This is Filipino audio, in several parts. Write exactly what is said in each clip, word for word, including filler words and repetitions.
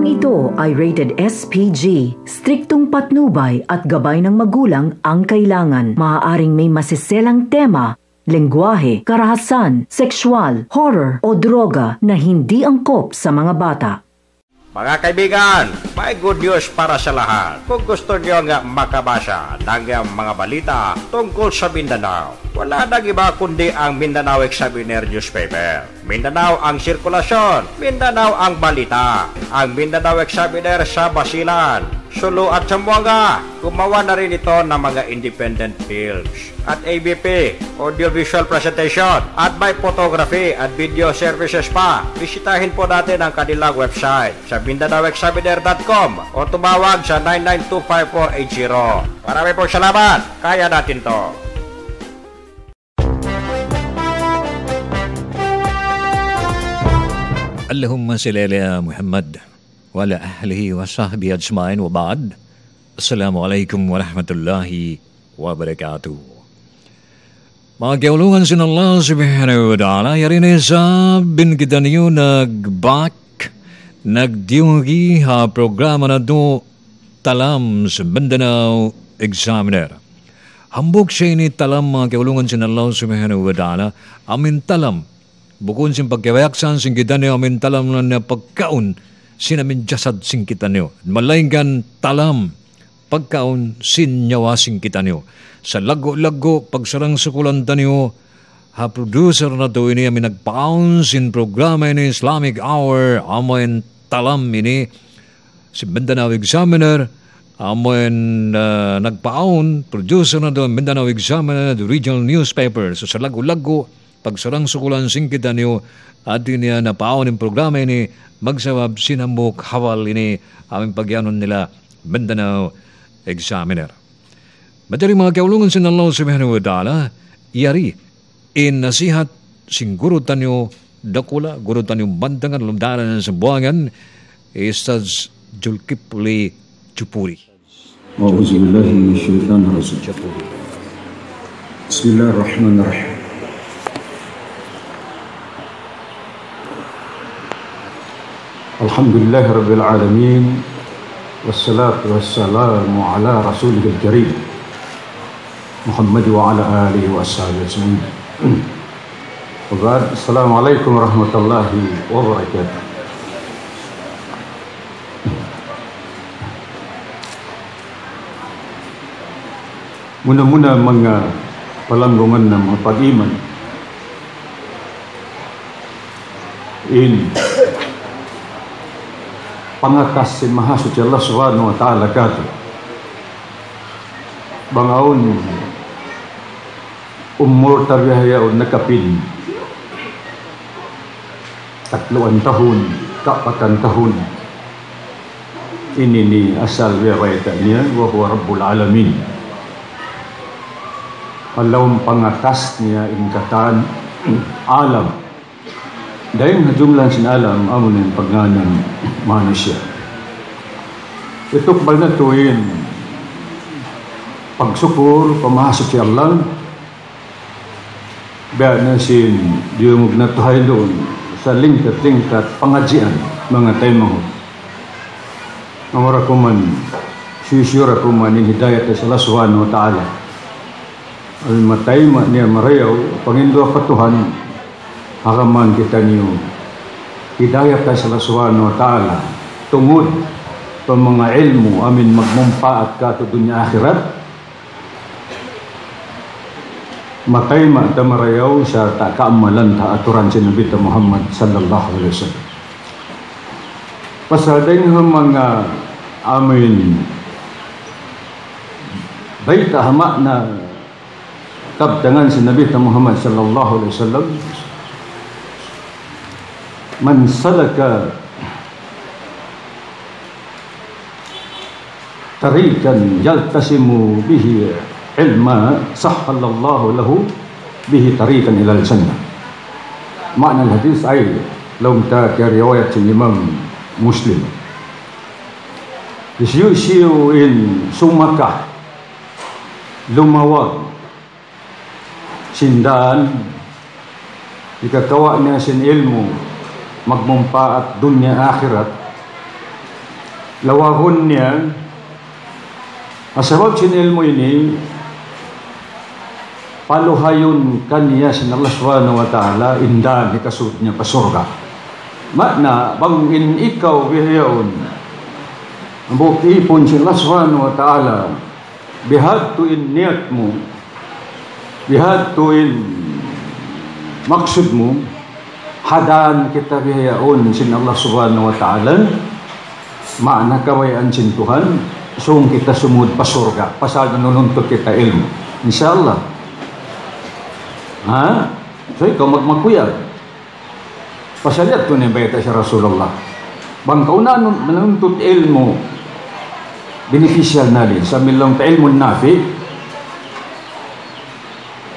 Programang ito ay rated S P G, striktong patnubay at gabay ng magulang ang kailangan. Maaaring may masiselang tema, lengguwahe, karahasan, sexual, horror o droga na hindi angkop sa mga bata. Mga kaibigan, may good news para sa lahat. Kung gusto nyo nga makabasa ng mga balita tungkol sa Mindanao, wala nang iba kundi ang Mindanao Examiner Newspaper. Mindanao ang sirkulasyon, Mindanao ang balita. Ang Mindanao Examiner sa Basilan, Sulu at Zamboanga, gumawa na rin ito ng mga independent films at A B P, audiovisual presentation at may photography at video services pa. Bisitahin po natin ang kanilang website sa mindanao examiner dot com o tumawag sa nine nine two, five four eight zero. Marami pong salamat, kaya natin to. Allahumma salli ala Muhammad wala ahlihi wa sahbihi ajma'in wa ba'd. Assalamu alaikum wa rahmatullahi wa barakatuh. Mga kauluhan sin Allah subhanahu wa ta'ala, yarinesa bin kita niyo nagbak nagdiungi ha programa na do talam sa Mindanao Examiner. Hambog siya ini talam mga kauluhan sin Allah subhanahu wa ta'ala, amin talam bukun sin pagkawayaksan sin kita niyo amin talam na pagkaon sinamin jasad sing kita niyo. Malaingan talam, pagkaon sinyawa sing kita niyo. Sa lago-lago, pagsarang sukulan niyo, ha producer na to ini, amin nagpaon sin programa ini, Islamic Hour, amin talam ini, si Mindanao Examiner, amin uh, nagpaon, producer na to, Mindanao Examiner, the regional newspaper. So sa lago-lago, pagsarang sukulan sing kita niyo, at niya napaon yung programa ini, magsawab, sinambok, hawal ini, aming pagyanon nila, Mindanao Examiner. Madaling mga kaulungan sin Allah subhanahu wa ta'ala, yari, inasihat, singgurutan nyo, dakula, gurutan yung bandangan, lumdaran ng Sambuangan, Ustaz Julkifli Chupuri. A'udzubillahi minasyaitanir rajim. Bismillahirrahmanirrahim. Alhamdulillah Rabbil Alamin, wassalatu wassalamu ala Rasulil Karim Muhammad wa ala alihi wa sahbihi ajma'in. Assalamu alaikum warahmatullahi wabarakatuh. Muna-muna mga palanggungan ng mga pag-iman in pangakas si Mahasuci Allah Subhanahu wa Ta'ala kata bangaon umur tarbiyayaon nakapin tatluan tahun kapatan tahun ini ni asal biyabaytanya wa huwa Rabbul Alamin. Allahum pangakas niya ingkatan alam dahil na jumlah sin alam amo ng pagganang manusia. Ito bal na tuwin pagsukur pamahasok siya lang bayan na sin diumog na tuhay doon sa lingkat-lingkat pangajian mga taymang namura kuman siyusura kuman in hidayat sa Allah Subhanahu wa Ta'ala al matayma niya marayaw pangindua katuhan. Haraman kita niyo, hidayat tayo sa Allah Subhanahu wa Ta'ala tungod sa mga ilmu amin magmumpa at kato dunya akhirat. Matay magdamarayaw sa takaamalan ta aturan si Nabi Muhammad sallallahu alaihi wasallam. Pasaday ng mga amin baita hama na kabdangan si Nabi Muhammad sallallahu alaihi wasallam. Man salaka tariqan yaltasimu bihi ilma sahhalallahu lahu bihi tariqan ilal jannah. Makna hadis ay longta riwayat ng Imam Muslim. Isyusiu in sumaka lumawag sindaan ikakawa niya sin ilmu magmumpa at dunya akhirat lawahunnya asbab chinil mo ini paluhayun kaniya sinallah subhanahu wa ta'ala indah ni kasudnya pasurga makna bangin ikaw bihayaun bukti pun sinallah subhanahu wa ta'ala bihatuin niyatmu bihatuin maksudmu hadan kita bihayaun sinallah subhanahu wa ta'ala makna kawayaan sin Tuhan sung kita sumud pasurga pasal nanununtut kita ilmu insyaAllah. Ha? So ikaw magmakuyag pasalit ko ni Baita siya Rasulullah bang kauna nanuntut ilmu beneficial knowledge sa milang ta ilmun nafi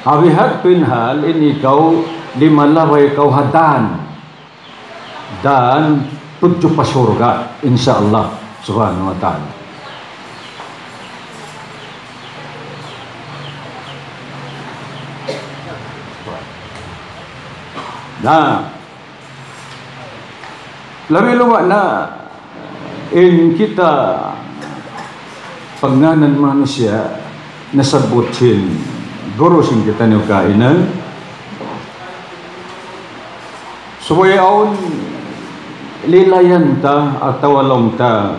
hawihat pinhal in ikaw limalaway ikaw hadan dan tudyo pasurga insyaallah subhanahu wa ta'ala. Nah, labi luwak na in kita pagnanan manusia nasabutin gurusin kita niyo kainan suwayaon lilayan ta at tawalong ta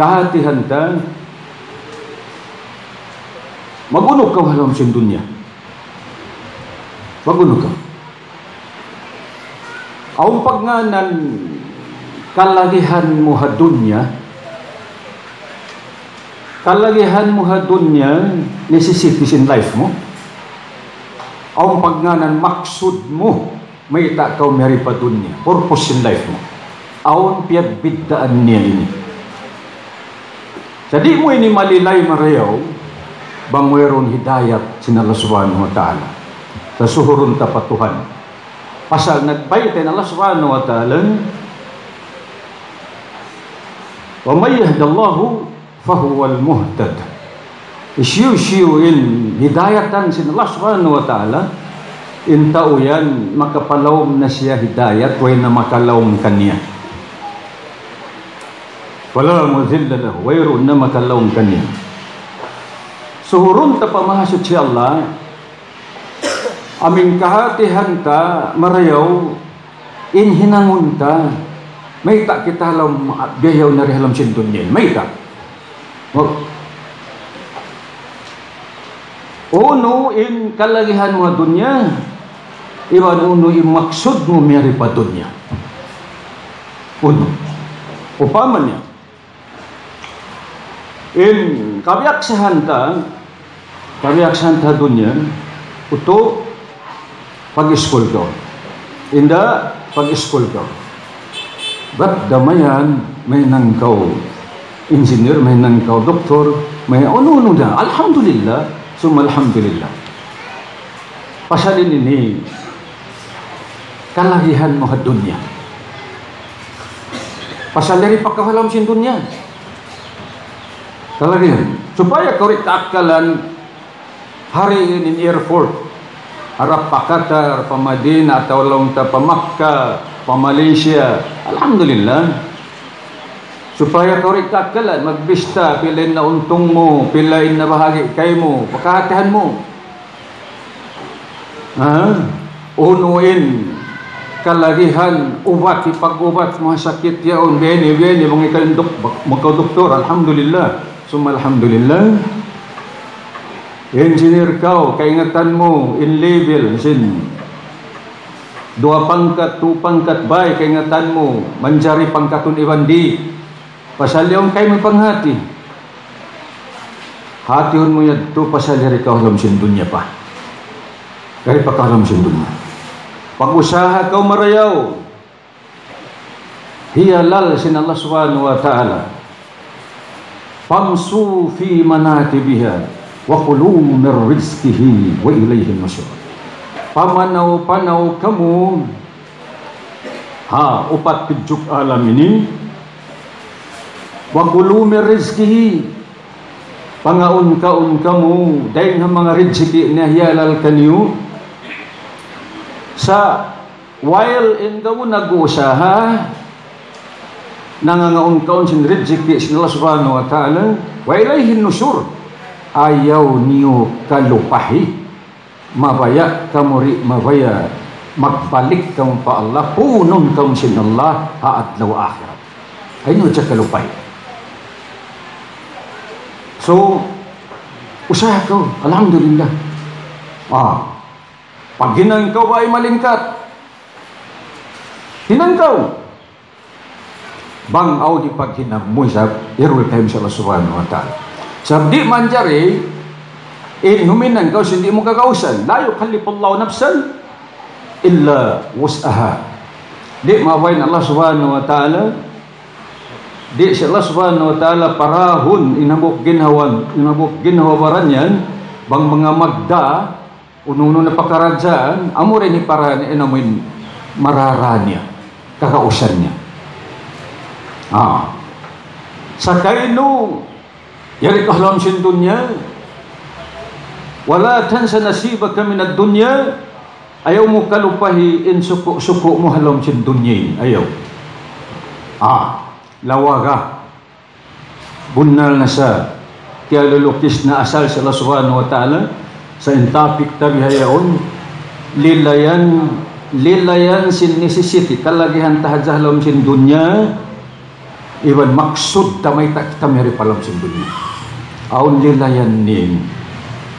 kahatihan ta magunog ka walang sindunya magunog ka ang pagnanan kalagihan mo hadunya kalagihan mo hadunya necessities in life mo ang pagnanan maksud mo may itakaw meri pa dunya purpose in life mo ang piyagbidaan niya ini jadi mo ini malilay marayaw bang mayroon hidayat sinala subhanahu wa ta'ala sa suhurun tapatuhan pasal nagbaitin Allah subhanahu wa ta'ala wa may yahdallahu fahuwal muhtad isyushiyuin hidayatan sin Allah subhanahu wa ta'ala in tao yan makapalawm na siya hidayat way na makalawm kanya wala muzilla lahu wayroon na makalawm kanya suhurun tapamahasot siya Allah aming kahatihan ta marayaw inhinangon ta may ta kita alam bihayaw na rihalam sindun niya may ta uno in kalagihan mo dunya iwan uno in maksud mo meri pa dunya uno upaman niya in kabiaksahan ta kabiaksahan ta dunya uto pag-school ko. Inda, pag-school ko. Ba't damayan, may nangkaw engineer, may nangkaw doktor, may ano-ano na. Alhamdulillah, sum alhamdulillah. Pasalin ini, kalahihan mo ka dunya. Pasalari pagkawalam sin dunya. Kalahihan. Supaya korek taakalan, hari ini airport, harap pa Qatar, pa Madina, at walong ta pa Makkah, pa Malaysia. Alhamdulillah. Supaya korek takalan, magbista, pilain na untong mo, pilain na bahagi kay mo, pakahatihan mo. Ha? Unuin, kalagihan, ubat, ipag-ubat, mga sakit yaon, bini, bini, mga ikandok, magkadoktor, alhamdulillah. Suma alhamdulillah. Engineer kau, kaingatan mo in level sin dua pangkat, tu pangkat bay kaingatan mo, manjari pangkatun iwan di pasal yung kayo may panghati hatihon mo yan tu pasal yari ka alam sin dunya pa yari pa ka alam sin dunya pag-usaha kau marayaw hiyalal sin Allah subhanahu wa ta'ala pamsu fi manati biha wa kulum min rizqihi wa ilayhi nushur pamanaw panaw kamu ha upat pijuk alam ini wa kulum min rizqihi pangaun kaun kamu daing mga rizqi na hiyalal kanyo sa while in kamu nag-usaha nangangaon-kaon sinrejiki si Allah subhanahu wa ta'ala, wa ilaihin nusur, ayaw niyo kalupahi, mabaya kamuri mabaya, magbalik kamu pa Allah, punong kamu sin Allah, haat law akhirat. Ayun siya kalupahi. So, usaha ko, alhamdulillah. Ah, pag hinangkaw ay malingkat, hinangkaw, bang au di paghinam mo sa irwit tayo sa Allah subhanahu wa ta'ala. Sabdi manjari, inhuminan kau sindi mo kakausan, la yukallifullahu nafsan illa wus'aha. Di maawain Allah subhanahu wa ta'ala, di si Allah subhanahu wa ta'ala parahun inabuk ginhawan, inabuk ginhawaran yan, bang mga magda, ununo na pakarajaan, amurin ni paraan inamin mararanya, kakausan niya. Ah, sakay no yari kahlam sin dunya wala tansa nasibaka minad dunya, ayaw mo kalupahi in suku suku mo halam sin dunya ayaw. Ah, lawaga bunnal nasa kaya lulukis na asal sa Allah subhanahu wa ta'ala sa intapik tabi hayaon lilayan lilayan sin nisisiti kalagihan tahadzah halam sin dunya. Iwan maksud tamay tak kita meri palam sendiri. Aun dilayanin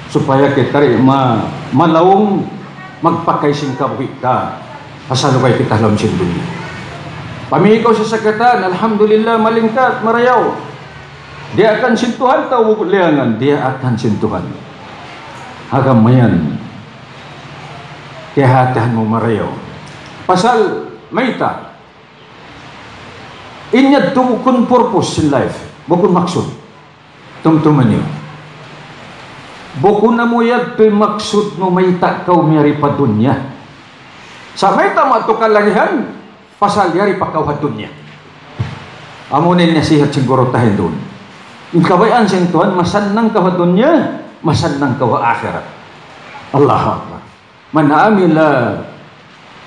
supaya kita ma malawong magpakai singkabuhi ka asal kay kita halam sendiri. Pamihikaw sa sakatan, alhamdulillah malingkat marayaw. Dia akan sintuhan tau leangan, dia akan sintuhan. Hagamayan kehatahan mo marayaw. Pasal maita. Inya tu bukan purpose in life, bukan maksud. Tum-tuman niyo. Bukan na mo yan maksud no may takaw miyari pa dunya. Sa may tama ito kalangihan, pasal yari pa kawad dunya. Amunin niya sihat siguro tayo doon. Yung kawayan siyang Tuhan, masan ng kawad dunya, masan ng kawad akhirat. Allah Allah. Manamila,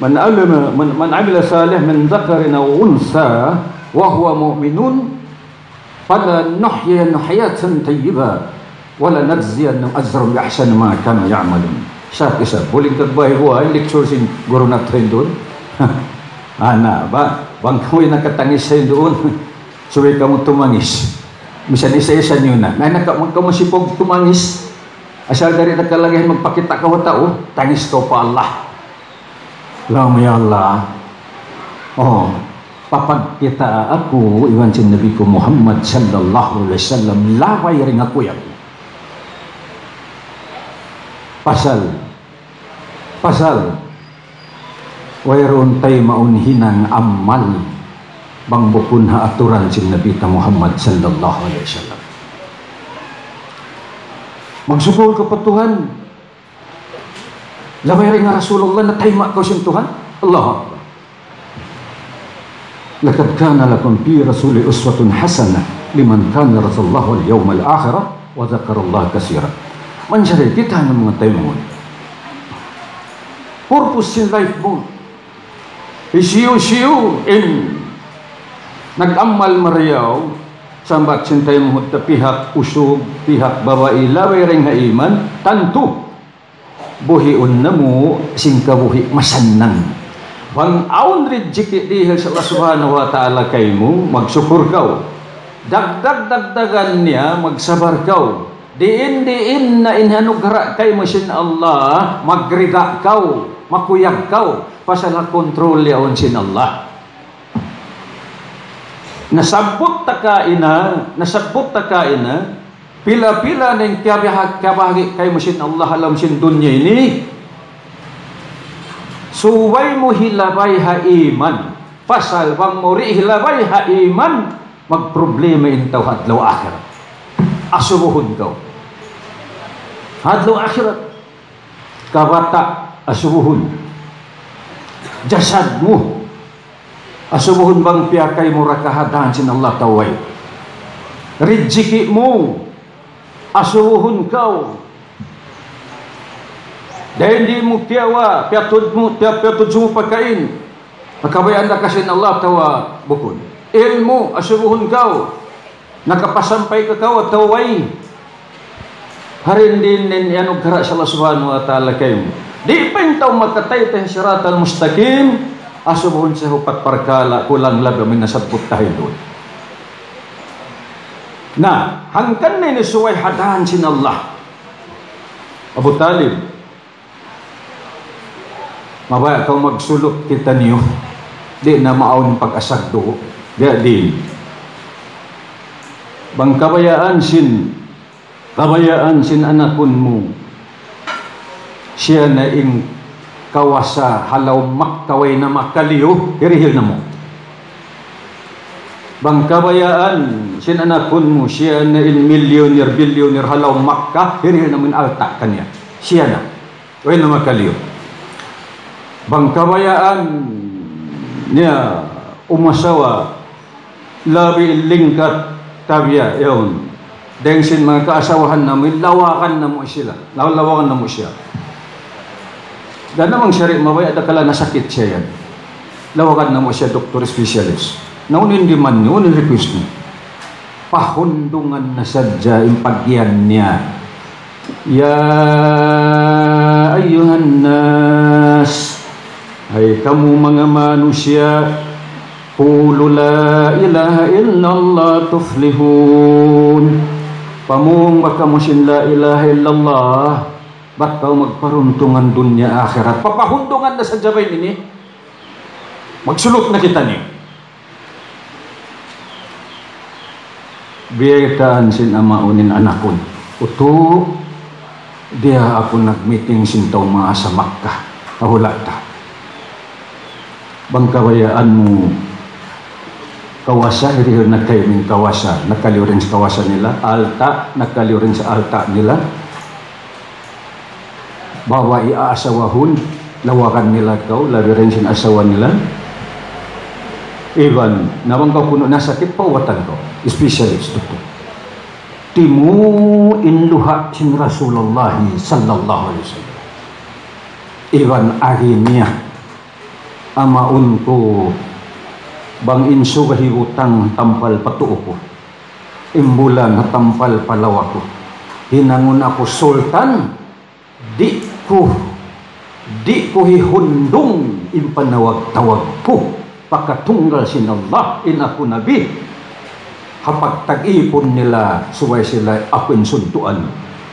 manamila, manamila salih min zakarin o unsa, wahwa mu'minun fala nuhyiyanna hayatan tayyiba wala najziyanna ajran bi ahsani ma kanu ya'malun. Sa isa buling katbay buhay lecture sin guru na trend doon. Ana ba bang kamoy nakatangis sa doon suwi ka mo tumangis misan isa-isa niyo na na nakamusipog tumangis asal dari nagkalagihan magpakita ka tao tangis ko pa Allah lam ya Allah. Oh, papagkita aku iwan si Nabi ko Muhammad sallallahu alaihi wasallam laway ring ako yan. Pasal pasal wayroon tayo maunhinang amal bangbukun ha aturan si Nabi ta Muhammad sallallahu alaihi wasallam. Magsugol ka pa Tuhan laway ring Rasulullah na tayo makaw si Tuhan Allah. لقد كان لكم في رسول أسوة حسنة لمن كان يرجو الله واليوم الآخر وذكر الله كثيرا. Man syari kita na mga tayo mo. Purpose in life mo. Isiyo-siyo in nag-amal mariyaw sambat sintay mo ta pihak usog, pihak babae, laway ring ha iman, tanto buhiun na mo singkabuhi masanang. Bang aun rejeki dihil sa Allah subhanahu wa ta'ala kaymo, magsukur kau. Dagdag-dagdagan niya, magsabar kau. Diin-diin na inhanugara kaymo sin Allah, magrida kau, makuyag kau. Pasal na kontrol yaon sin Allah. Nasabot takaina, nasabot takaina, pila-pila na yung kabahagi kaymo sin Allah alam sin dunya ini, suway mo hilabay ha iman. Pasal bang muri hilabay ha iman, magproblema intaw hadlaw akhirat. Asubuhon daw. Hadlaw akhirat. Kabata, asubuhon. Jasad mo. Asubuhon bang piyakay mo rakahadahan sin Allah taway. Rijiki mo. Asubuhon kau. Dahil di mo tiyawa, piyatod mo, piyatod mo pagkain. Makabayaan na kasi Allah tawa bukod. ilmu asuruhun kau, nakapasampay ka kau at taway. Harindin din yanong karak sa Allah subhanahu wa ta'ala kayo. Di pintaw matatay tayong siratan mustaqim, asuruhun sa hupat parkala, kulang labi minasabot tayo doon. Na, hangkan na inisuway hadahan sin Allah. Abu Talib, mabaya kau magsulok kita niyo, di na maaon pag-asag doon. Jadi, bangkabayaan sin, kabayaan sin anakun mo, siya na ing kawasa halaw makkaway na makaliyo, hirihil na mo. Bangkabayaan sin anakun mo, siya na in millionaire, billionaire, halaw makka, hirihil na mo in altak kanya. Siya na, way na makaliyo. Bangkabayaan niya umasawa, labi lingkat tabia, yun. Dahil sin mga kaasawahan namin, lawakan na mo sila. Lawakan na mo siya. Dahil namang syari, mabay at akala nasakit siya yan. Lawakan na mo siya, doktor specialist. Naunin di man niyo, naunin request niyo. Pahundungan na sadya yung pagyan niya. Ya ayuhan nas, ay kamu mga manusia, qulu la ilaha illallah tuflihun. Pamung baka musin la ilaha illallah, ba't kau magparuntungan dunya akhirat? Papahundungan na sa jabay nini, magsulok na kita niyo. Biyaytaan sin amaunin anakon. Uto, dia ako nag-meeting sin tao mga sa Makkah. Kahulata. Bangkabayaan mo, kawasa, hirihir na kayo ng kawasa. Nakaliw rin sa kawasa nila. Alta, nakaliw rin sa alta nila. Bawa iaasawahun, lawakan nila kau, labi rin sin asawa nila. Iban, nabang kau puno na sakit, pawatan kau. Specialist doktor. Timu induha sin Rasulullah sallallahu alaihi wasallam. Iban akhirnya amaun ko bang insu kahibutang tampal patuo ko. Imbulan tampal palawako. Hinangon ako sultan di ko di ko hihundong impanawag-tawag ko. Pakatunggal sin Allah in ako nabi. Kapag tag-ipon nila, suway sila ako'y suntuan,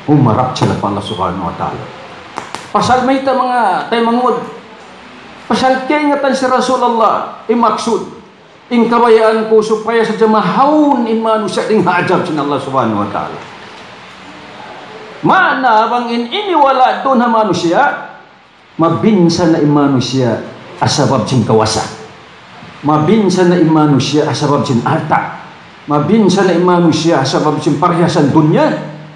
humarap sila pa Allah subhanahu wa ta'ala. Pasal may ito mga taymangod. Pasal kaingatan si Rasulullah, imaksud, ing kabayaan ko supaya sa jamahawon in manusya, ing hajab sin Allah subhanahu wa ta'ala. Maana bang in iniwala doon na manusya, mabinsan na in manusya asabab sin kawasa. Mabinsan na in manusya asabab sin alta. Mabinsa na imanusya sa mabinsin paryasan dunya,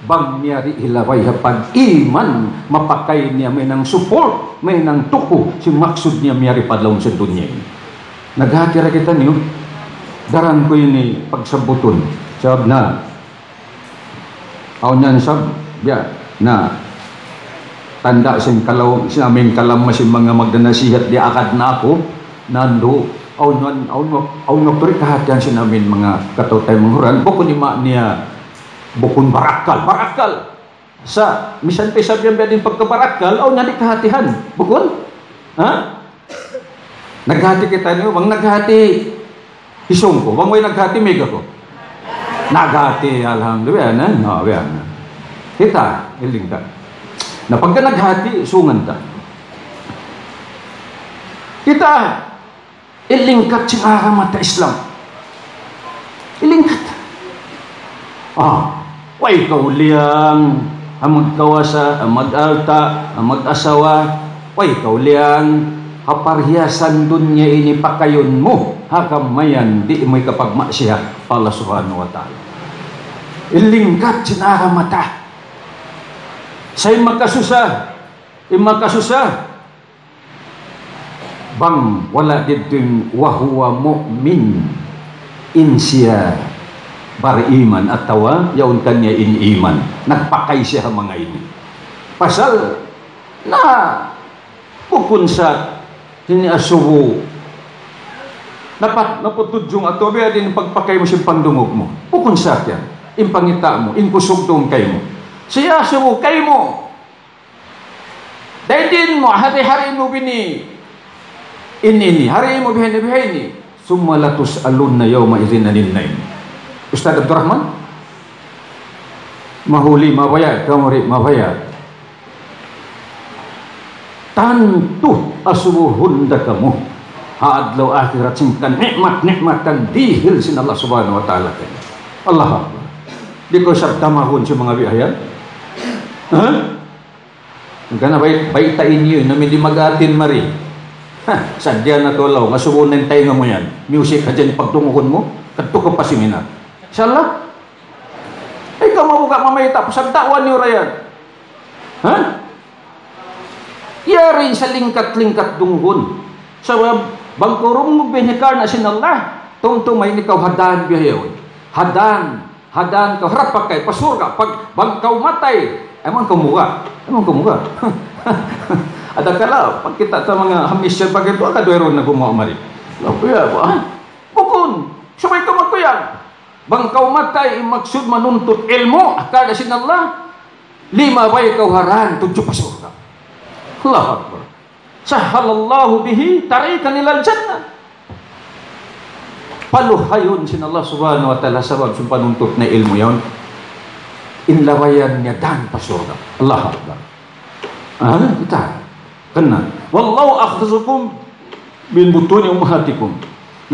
bag niya riilaway pag-iman, mapakay niya may nang support, may nang tuko, si maksud niya miyari padlaon sa dunya. Naghatira kita niyo, daran ko yun ni pagsabuton. Sab na, aw niyan sab, ya, na, tanda sin kalaw, sin aming kalama sin mga magdanasihat di akad na ako, nando, Aunwan, aunwak, aunwak tuloy kahatian si namin mga katotay manghuran. Bukun ima niya, bukun barakal, barakal. Sa, misan pa sabihan ba din pagkabarakal, aunwan di kahatihan. Bukun? Ha? Naghati kita niyo, bang naghati isong ko, bang way naghati mega ko? Naghati, alhamdulillah, yan, no, yan. Kita, hiling ka. Na pagka naghati, sungan ta. Kita, ilingkat sing aramata Islam. Ilingkat. Ah, wa ikaw liyang amag kawasa, amag alta, amag asawa. Wa ikaw liyang kaparhiasan dunya ini pakayon mo. Hakamayan di mo'y kapagmaksiya Allah subhanahu wa ta'ala. Ilingkat sing aramata. Say magkasusa, imakasusa. Bang wala didun wahuwa mu'min insya bariman at tawa yaun kanya in iman nagpakay siya mga ini pasal na pukunsat hiniasubo Napa, naputudjong ato, biya din pagpakay mo siyang pandungog mo. Pukon sa akin, impangita mo, inkusugtong kay mo. Siya sumo kay mo. Dahil din mo, hari-hari mo bini. Inini, hari mo bihini-bihini. Sumalatus alun na yaw mairin na ninay. Ustad Abdurrahman? Mahuli, mabayad, kamari, mabayad. Tantuh asubuhunda kamu haadlaw akhirat singkan nikmat-nikmat kang dihil sin Allah subhanahu wa ta'ala. Allah Akbar. Di ko sabta mahon sa mga bihayan. Ha? Gana bait baitain yun na hindi mag-atin mari. Ha, sadya na tolaw nga subunan tayo nga mo yan. Music ka dyan pagtunguhon mo, kadto ka pa seminar. Inshallah. Ikaw mabuka mamayta, pasabtawan niyo rayan. Ha? Yari sa lingkat-lingkat dunghon. Sa bangkurong mo binikar na sinallah, tungtumay ni kaw hadan bihayaw. Hadan, hadan ka, harap pa kay, pasur ka, pag bangkaw matay, emang kumuha, emang kumuha. Ada kala, pag kita sa mga hamisya, bagay po, akadweron na gumawa marit. Lapuya po, ah, bukun, sumay ka magkuyan. Bangkaw matay, maksud manuntut ilmu, akar na sinallah, lima bay kaw haran, tujuh pasur ka. Allah Akbar. Sahalallahu bihi tarikan ilal jannah. Paluhayon sin Allah subhanahu wa ta'ala sabab sa panuntut na ilmu yon. Inlawayan niya dan pasurga. Allah Akbar. Ano? Kita. Kena. Wallahu akhtazukum min butuni umahatikum.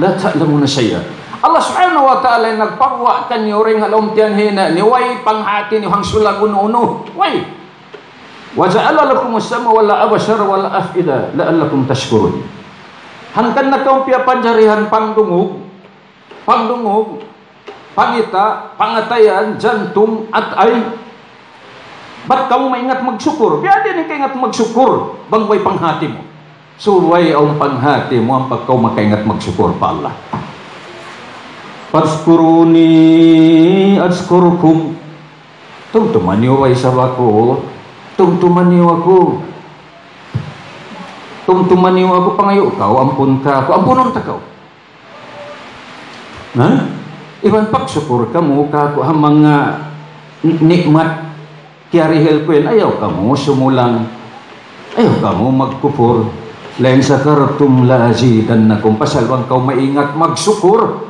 La ta'lamuna syai'an. Allah subhanahu wa ta'ala nagpagwakan niyo rin halomtian hina ni way panghati ni hangsulag uno-uno. Way. Waja'ala lakum as-sama wala abashar wala afida la'allakum tashkurun. Hangkan na kaong piapanjarihan pangdungog, pangdungog, pangita, pangatayan, jantum, at ay. Ba't kaong maingat magsyukur? Biya din ang kaingat magsyukur, bangway panghati mo. Suway ang panghati mo ang pagkaw makaingat magsyukur pa Allah. Paskuruni adskurukum. Tungtuman niyo ay sabako. Tungtuman niyo ako. Tungtuman niyo ako pangayo. Kau ampun ka. Kau ampunon ta kau. Ha? Iban pagsukur kamu ka ko ang mga nikmat kiarihel ko yan. Ayaw kamu sumulang. Ayaw kamu magkupur. Lain sa kartum laazidan na kumpasalwang kau maingat magsukur.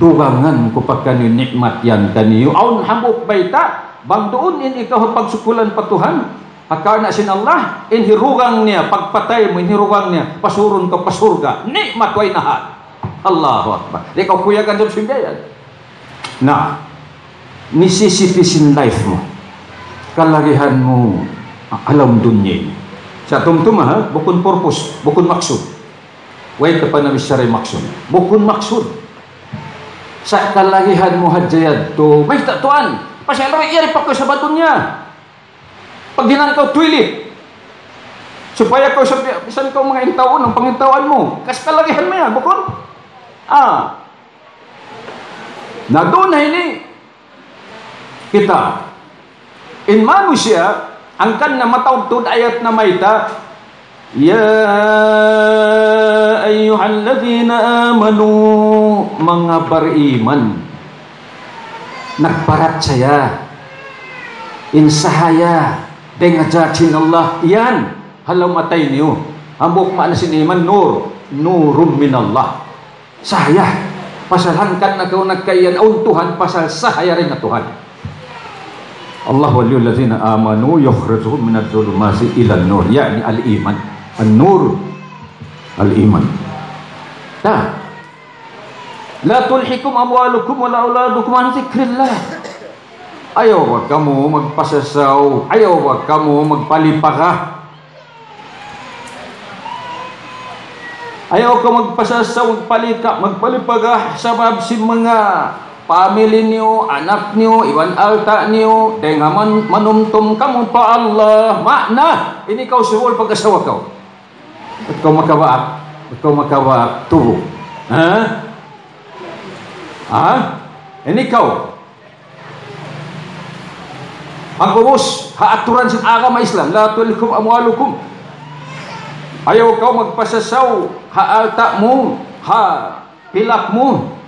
Dugangan ko pagkani nikmat yan kaniyo. Aun hamuk baita. Bang doon in ikaw pagsukulan pa Tuhan, akarna sin Allah, inhirugang niya, pagpatay mo, inhirugang niya, pasurun ka, pasurga, ni matway nahan. Allahu Akbar. Ikaw kuyagan doon simbayan. Na, nisisitisin life mo, kalagihan mo, alam dunya. Sa tumtuma, ha? Bukun purpose, bukun maksud. Wait ka pa na misyari maksud. Bukun maksud. Sa kalagihan mo, hadjayad to, may tatuan. Pasal rin, iari pa ko sa baton niya. Pag ginankaw, tuwili. Supaya ko sa pisan ko mga intawan, ang pangintawan mo. Kasi kalagihan mo yan, bukod. Ah. Na doon na hini. Kita. In manusia, ang kan na matawtod ayat na mayta. Ya ayyuhal ladhina amanu mga bariman. Nagparat saya insahaya dengajatin Allah yan halaw matay niyo ambok maana siniman nur nurun minallah sahaya pasalhan kan na kau nagkayan aun Tuhan pasal sahaya rin na Tuhan Allah waliyul ladzina amanu yukhrijuhum minadh dhulumati ila nur yani al iman an nur al iman ta La tulhikum amwalukum wala auladukum an zikrillah. Ayaw wag kamu magpasasaw. Ayaw wag kamu magpalipaka. Ayaw ka magpasasaw, magpalika, magpalipaka. Sabab si mga pamilya niyo, anak niyo, iwan alta niyo, dengaman manumtum kamu pa Allah. Makna, ini kau suwol pagkasawa kau. At kau makawaak. At kau makawaak tubo. Ha? Ah, ini kau. Ang ubos, haaturan sa agama Islam, la tulkum amwalukum. Ayaw kau magpasasaw, haalta mo, ha hilak mo,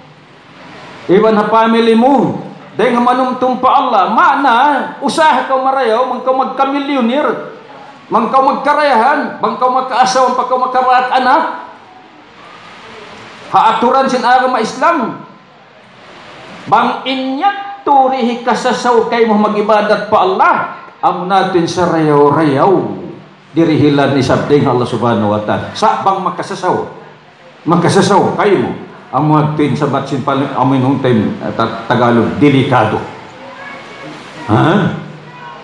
iwan ha family mo, dahil manumtong pa Allah, mana usah kau marayaw, mangkaw magkamilyoner, mangkaw magkarayahan, mangkaw magkaasaw, pagkaw magkaraat anak. Haaturan sin agama Islam, bang inyat turihi kasasaw kayo magibadat pa Allah, ang natin sa rayaw-rayaw dirihilan ni sabding Allah subhanahu wa ta'ala. Sa bang makasasaw, makasasaw kayo mo ang muatin sa batsin paling amin hong time Tagalog, delikado. Ha?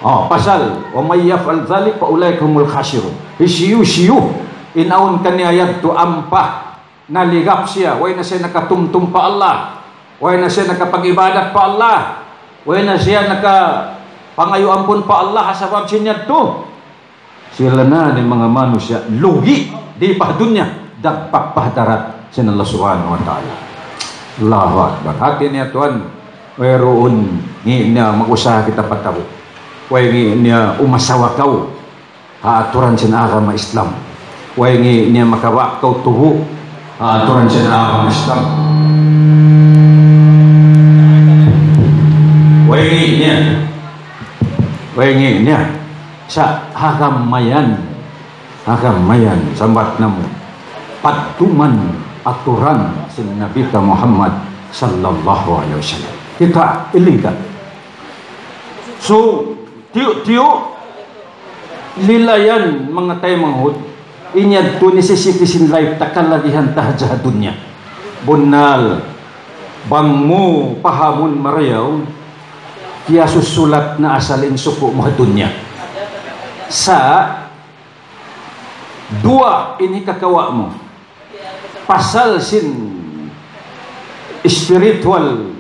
Oh, pasal o mayaf al-zalik paulay kumul khasiro isiyu-siyu inaon kaniyayad to ampah naligap siya, way na siya nakatumtum pa Allah, way na siya nakapag-ibadat pa Allah, way na siya naka pangayuan pun pa Allah asabab siya to. Sila na ng mga manusia lugi di pa dunya dagpapahdarat sin Allah subhanahu wa ta'ala. Allahu Akbar. Hati niya Tuhan mayroon niya mag-usaha kita pataw, way niya umasawa kau haaturan sin agama Islam, way niya makawa kau tuho haaturan sin agama Islam, way niya way niya sa hagamayan, hagamayan sambat namu patuman aturan sin Nabi Muhammad sallallahu alaihi wasallam. Kita ilingkan so tiyo-tiyo lilayan mga taymangod inyad to necessitisin life takaladihan tahajah dunya bunal bang mo pahamon marayaw kaya susulat na asalin suko mo dunya. Sa dua ini kakawa mo pasal sin spiritual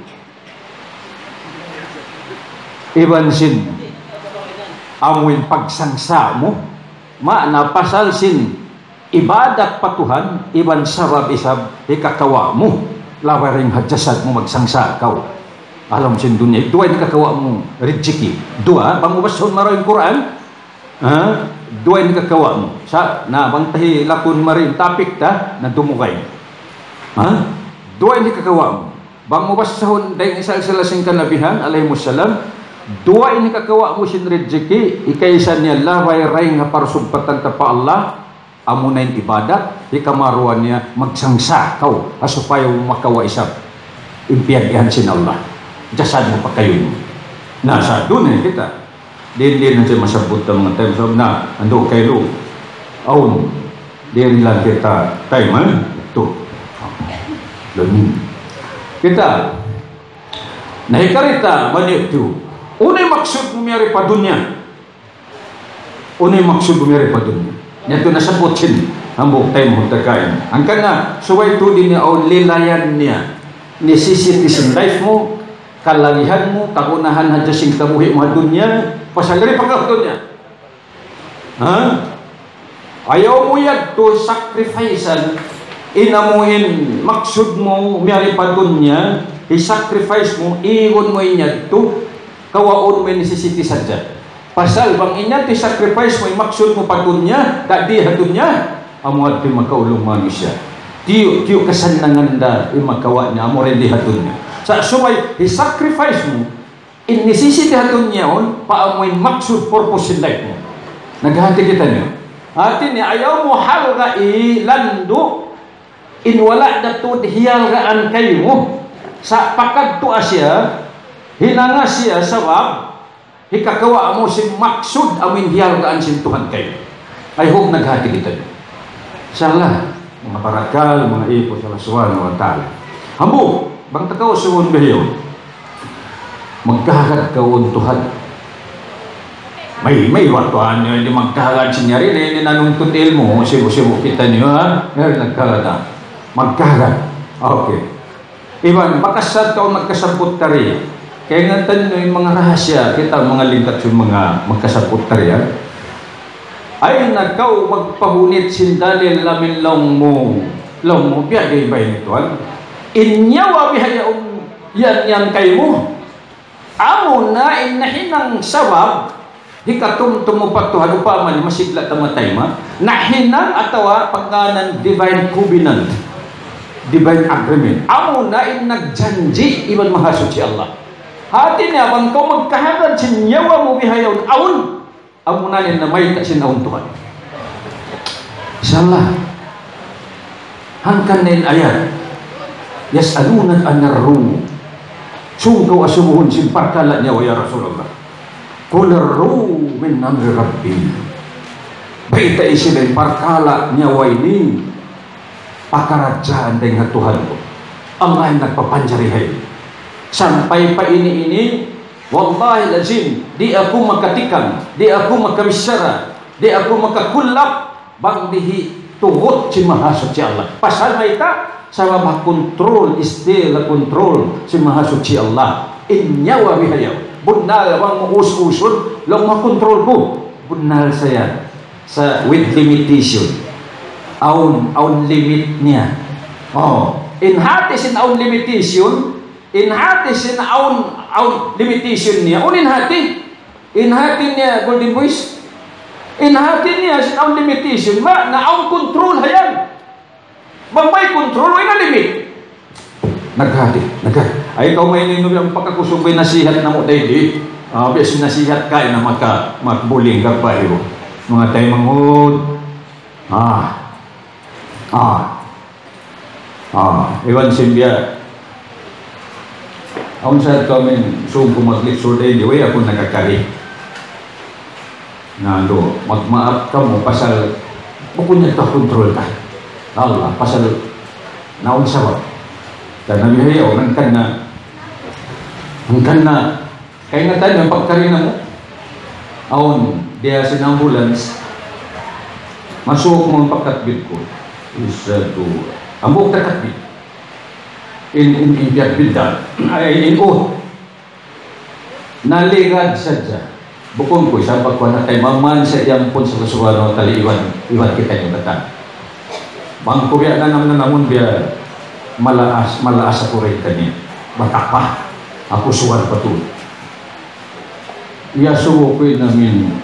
iban sin amuin pagsangsa mo maana pasal sin ibadat patuhan iban sarab isab ikakawa mo lawaring hajasad mo magsangsa kau alam sin dunya dua ini kakawa mo rizki dua pangubasyon maroing Quran. Ha? Duwain kakawa mo sa nabangtahi lakon marin tapik ta na dumugay. Ha? Duwain kakawa mo bang mubasahon dahil isal-salasing kanabihan alayhimussalam duwain kakawa mo sinrejiki ikaisan niya laway ray nga parasumpatan ta pa Allah amunayin ibadat ikamaruan niya magsangsa kau asupaya makawa isap impiyan sin Allah jasad mo pagkayon nasa dunay kita din din ang siya masabot ng mga time so na ando kayo aun din lang kita time eh ito lamin kita nahikarita banyak tiyo unay maksud bumiyari pa dunya unay maksud bumiyari pa dunya nito nasabot sin ang buong time hutakain ang kana suway to din niya o lilayan niya nisisitisin life mo kalalihan mo kagunahan hadya sing tabuhi mga dunya pasalari pagkakto niya. Ha? Ayaw mo yan to sacrificean inamuhin maksud mo miyari pa dunya i-sacrifice mo iiwan mo yan to kawaon mo yung nisisiti sadya pasal bang inyan to sacrifice mo yung maksud mo pa dunya dati ha dunya amuad di makaulong manusia tiyo tiyo kasanangan da yung magkawa niya amore di ha dunya sa sumay i-sacrifice mo in nisisitihan doon niyaon paamoy maksud purpose in life mo naghahati kita niyo hati niya ayaw mo halga ilando in wala na to hiyalgaan kayo mo sa pakagtua siya hinanga siya sabab hikakawa mo si maksud amin hiyalgaan si Tuhan kayo. I hope naghahati kita niyo salah mga parakal mga ipo sa subhanahu wa ta'ala hambo bang takaw suon kayo magkahagad kauntuhan may may watuhan nyo hindi magkahagad sinyari na hindi nanungtut ilmo sibu-sibu kita nyo ha nagkahagad na magkahagad okay iban makasad ka o magkasabot tari kaya nga tanyo yung mga rahasya kita mga lingkat yung mga magkasabot tari ha ay nagkaw magpahunit sindalil lamin long mo long mo biyagay ba yun ito ha inyawa bihayaong yan yan kayo mo amo na inahinang sabab hikatumtumo patuhan upaman masigla tamatay ma nahinang atawa pagkanan divine covenant divine agreement. Amo na in nagjanji iban mahasuci Allah. Hati ni abang kau magkahanan sin nyawa mo bihayaon aun. Amo na na may tasin aun Tuhan. Salah. Hangkan nin ayat. Yasalunat anar ruh. Sungkaw asumuhun sin pagkalat nyawa ya Rasulullah. Qul ar-ruh min amri rabbi. Baita isi ng parkala nyawa ini pakarajaan dengan Tuhan ko. Allah yang nagpapanjarihay. Sampai pa ini ini, wallahi lazim, di aku makatikam, di aku makamisara, di aku makakulap, bang dihi tugot si mahasuci Allah. Pasal maita, sama makontrol, istila kontrol si mahasuci Allah. Inyawa bihayaw. Bunal bang us-usun, lang makontrol ko. Bunal saya. Sa with limitation aun aun limit niya oh inhatis in aun limitation inhatis in aun aun limitation niya un inhati inhati niya golden voice inhati niya sin aun limitation ma na aun control hayan mamay control ay na limit naghati naghati ay ikaw may ninyo yung pagkakusubay nasihat na mo daily uh, bias nasihat ka na maka magbuling ka pa iyo mga tayo manghod ah ah ah iwan simbiya ang sad kami sungko mag-litsur day anyway ako nagkakali nalo magmaap ka mo pasal bukunya ka kontrol ka Allah pasal naon sabab dahil nabihayaw nangkan na nangkan na kaya na tayo ng pagkarinan mo aon dia sinambulans masuk mga pagkatbid ko isa dua ang buong kakatbid in in in pagbidan ay in oh naligad sadya bukong ko isang pagkuhan at ay maman sa iyang pun sa kasuwano tali iwan iwan kita yung datang bangkubiya na naman na namun biya malaas malaas ako rin kanya matapah ako suwan patuloy iya subuh ko namin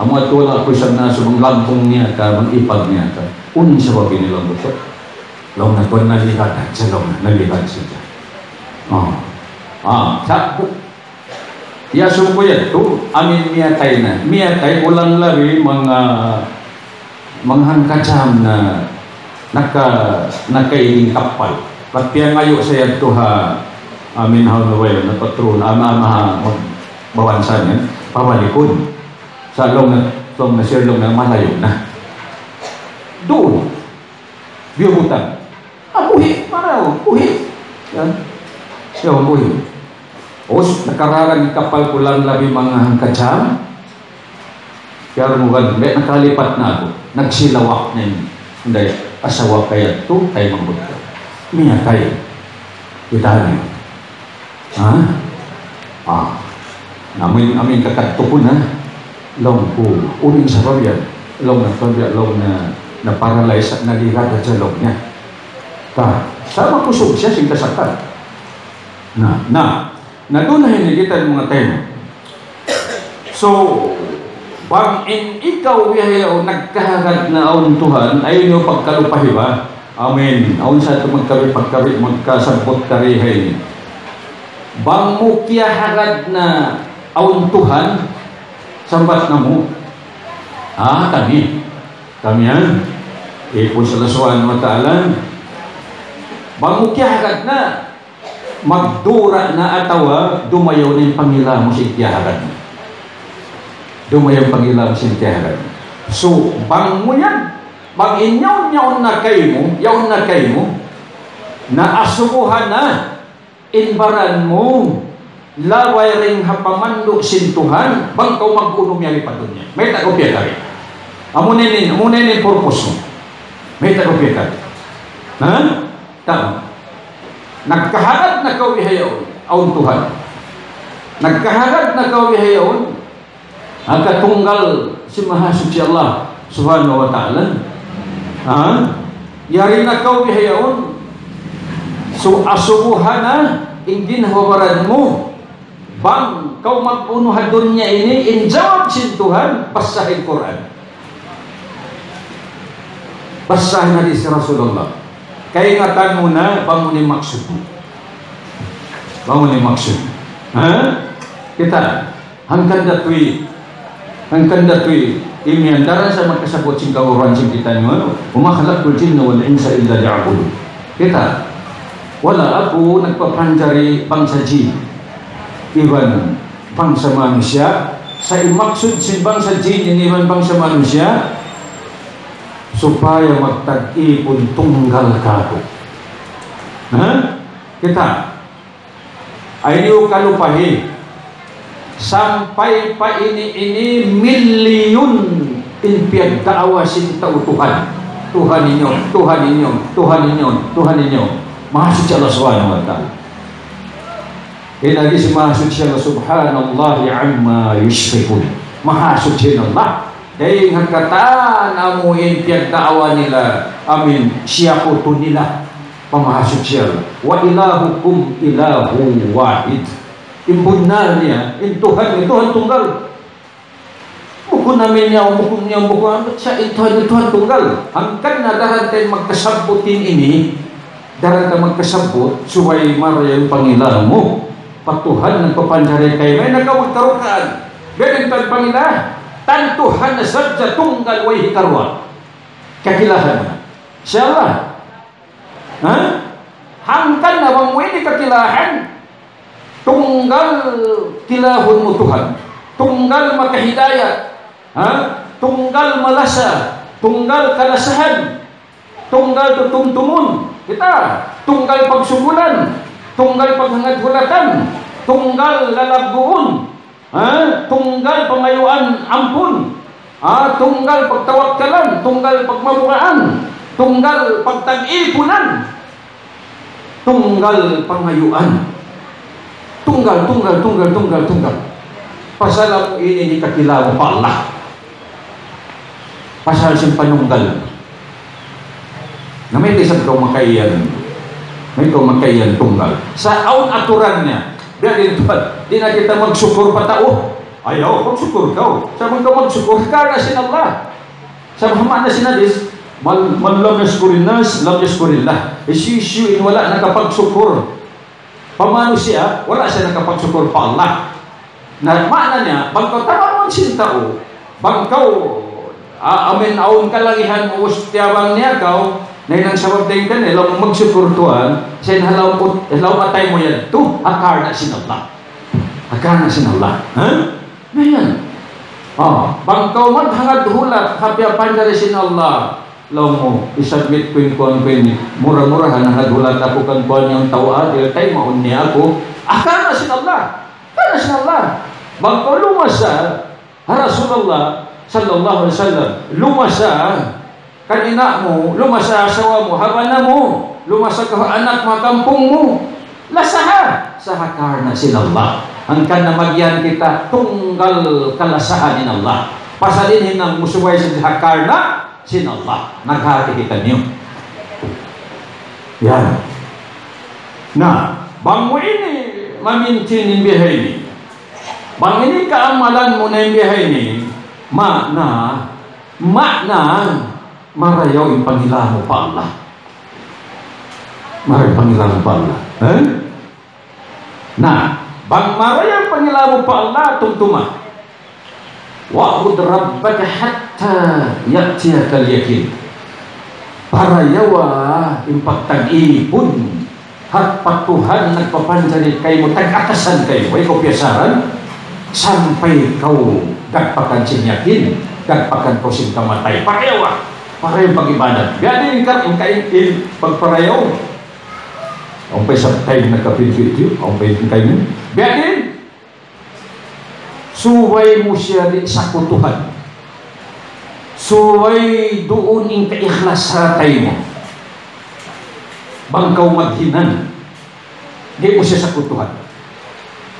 amat wala ko sa naso ng lampong niya ka, ng ipag niya ka unin sa babi nilang gusto lang na ko nalihat at sa lang na nalihat siya oh ah sakto iya subuh ko yan to amin niya tayo na niya tayo ulang labi mga manghangkacham na naka nakailing kapal kapya ngayo sa yan to ha amin hawaway na patron ama-ama bawansan yan, pabalikon sa long na, long na sirlong na malayo na doon biyobutan ah buhi, maraw, buhi yan, siya ang buhi os, nakararang kapal ko lang labi mga hangkatsam kaya mugan, nakalipat na ako nagsilawak na yun hindi, asawa kaya to tayo mabot ko miya tayo kita niyo ha? ah Amin amin kakat tu pun ah, long ku uning sabab ya, long na sabab long na na paralyzed na lihat aja longnya. Ka sama kusog siya sing kasaktan. Nah, nah, na doon na hinigitan mga tema. So, bang in ikaw yayaw nagkahagad na aun Tuhan, ayun yung pagkalupahi ba? Amin. Aun sa ito magkabi, pagkabi, magkasabot karihay. Bang mo kiyaharad na aun Tuhan sambat namu ah kami kami yan ipon sa lasuan mataalan bangukyaharad na magdura na atawa dumayaw na yung pangila mo si kiyaharad dumayaw yung pangila mo si kiyaharad so bang mo yan bang inyaw nyaw na kayo mo yaw na kayo mo na asukuhan na inbaran mo laway ring hapamando sin Tuhan bang kau mag-unom yari pa doon niya may takopya ka rin amunin amunin yung purpose mo may takopya ka rin ha? Tama nagkaharad na kawihayaon aun Tuhan nagkaharad na kawihayaon ang katunggal si mahasuci Allah subhanahu wa ta'ala ha? Yari na kawihayaon so asubuhan na ingin hawaran mo bang kau magpunuhan doon niya ini injawab sin Tuhan basahin Quran basahin hadis Rasulullah Kaingatan muna, bangunin maksud mo. Bangunin maksud. Ha? Kita, hangkan datui. Hangkan datui. Ini antara sama kesabot singkawuran sing kita ni. Uma khalaqul jinna wal insa illa liya'budun. Kita, wala aku nagpapancari bangsa jin. Iban bangsa manusia. Saya maksud si bangsa jin ini iban bangsa manusia. Supaya magtag-i pun tunggal ka ko. Ha? Kita, ayaw kalupahin. Sampai pa ini-ini milyon impian kaawasin tao Tuhan. Tuhan inyo, Tuhan inyo, Tuhan inyo, Tuhan inyo. Maha suci Allah subhanahu wa ta'ala. Ini lagi si maha suci Allah subhanallah amma yushrikun. Maha suci Allah. Dahil hangkatan amuin tiang ta'awa nila. Amin. Siyakutu nila. Pamahasuci Allah. Wa ilahukum ilahu wahid. Imbunan niya. Intuhan. Intuhan tunggal. Bukun namin niya. Bukun niya. Bukun niya. Intuhan. Intuhan tunggal. Hangkan na dahan tayo magkasamputin ini. Dahan tayo magkasamput. Suway marayang pangilah mo. Patuhan ng papanjari kayo. May nakawagkarukaan. Benintan pangilah. Dan Tuhan saja tunggal wajib karuan kakilahan insyaAllah hangkan abang ini kakilahan tunggal kilahunmu Tuhan tunggal maka hidayat tunggal malasa tunggal kalasahan tunggal tutumtumun kita tunggal pagsugulan tunggal paghangat-hulatan tunggal lalabguun ha? Tunggal pangayuan ampun ha? Tunggal pagtawakkalan tunggal pagmamuraan tunggal pagtag-ipunan tunggal pangayuan tunggal tunggal tunggal tunggal tunggal pasal ang ini ni kakilaw pa Allah pasal siyang panunggal na may isang kumakayan may kumakayan tunggal sa aun aturannya. Dari Tuhan, di na kita magsyukur pa tao. Ayaw, magsyukur kau. Sabang ka magsyukur ka na sin Allah. Sabang na sinadis, man lam yaskurin nas, lam yaskurin lah. Isyuin, wala nakapagsyukur. Pamano siya, wala siya nakapagsyukur pa Allah. Na maana niya, bangkaw tamang sin tao, bangkaw, amin aun kalangihan, uustiyabang niya kau, Nay nang sabab din kan elaw magsyukur tuan, sen halaw ko elaw matay mo yan tu akar na sinallah. Akar na sinallah. Ha? Ngayon. Oh, bangkaw man hangad hulat kapya panjare sinallah. Law mo isubmit ko in konven mura-murahan hangad hulat ako kan buwan yung tawa dil tay maun ni ako. Akar na sinallah. Akar na sinallah. Bangkaw lumasa Rasulullah sallallahu alaihi wasallam lumasa kan ina mo, lumasa asawa mo, habana mo, lumasa ka anak mga kampung mo, lasaha, sahakar na sinallah. Hangkan na magyan kita, tunggal kalasahan in Allah. Pasalinin ng musuway sa hakar na sinallah. Naghati kita niyo. Yan. Na, banguin ni, mamintin in bihay ni. Bangin kaamalan mo na in bihay ni, makna, makna, marayaw yung pangilahan mo pa Allah. Marayaw pangilahan mo pa Allah. Eh? Nah, bang marayaw pangilahan mo pa Allah, tuntuma. Wa'ud rabbaka hatta yaktiyakal yakin. Parayawa yung pagtag-ibun. At patuhan nagpapanjanin kayo mo, tag-akasan kayo, ay kopyasaran, sampai kau gagpakan sinyakin, gagpakan prosing kamatay. Parayawa. Para yung pag-ibadat. Gano'n yung kain-in pagparayaw. Ang pa isang time nagka-video, ang pa yung kain-in. Gano'n. Suway mo siya rin sa kutuhan. Suway doon yung ka-ikhlas sa tayo mo. Bangkaw maghinan. Hindi mo siya sa kutuhan.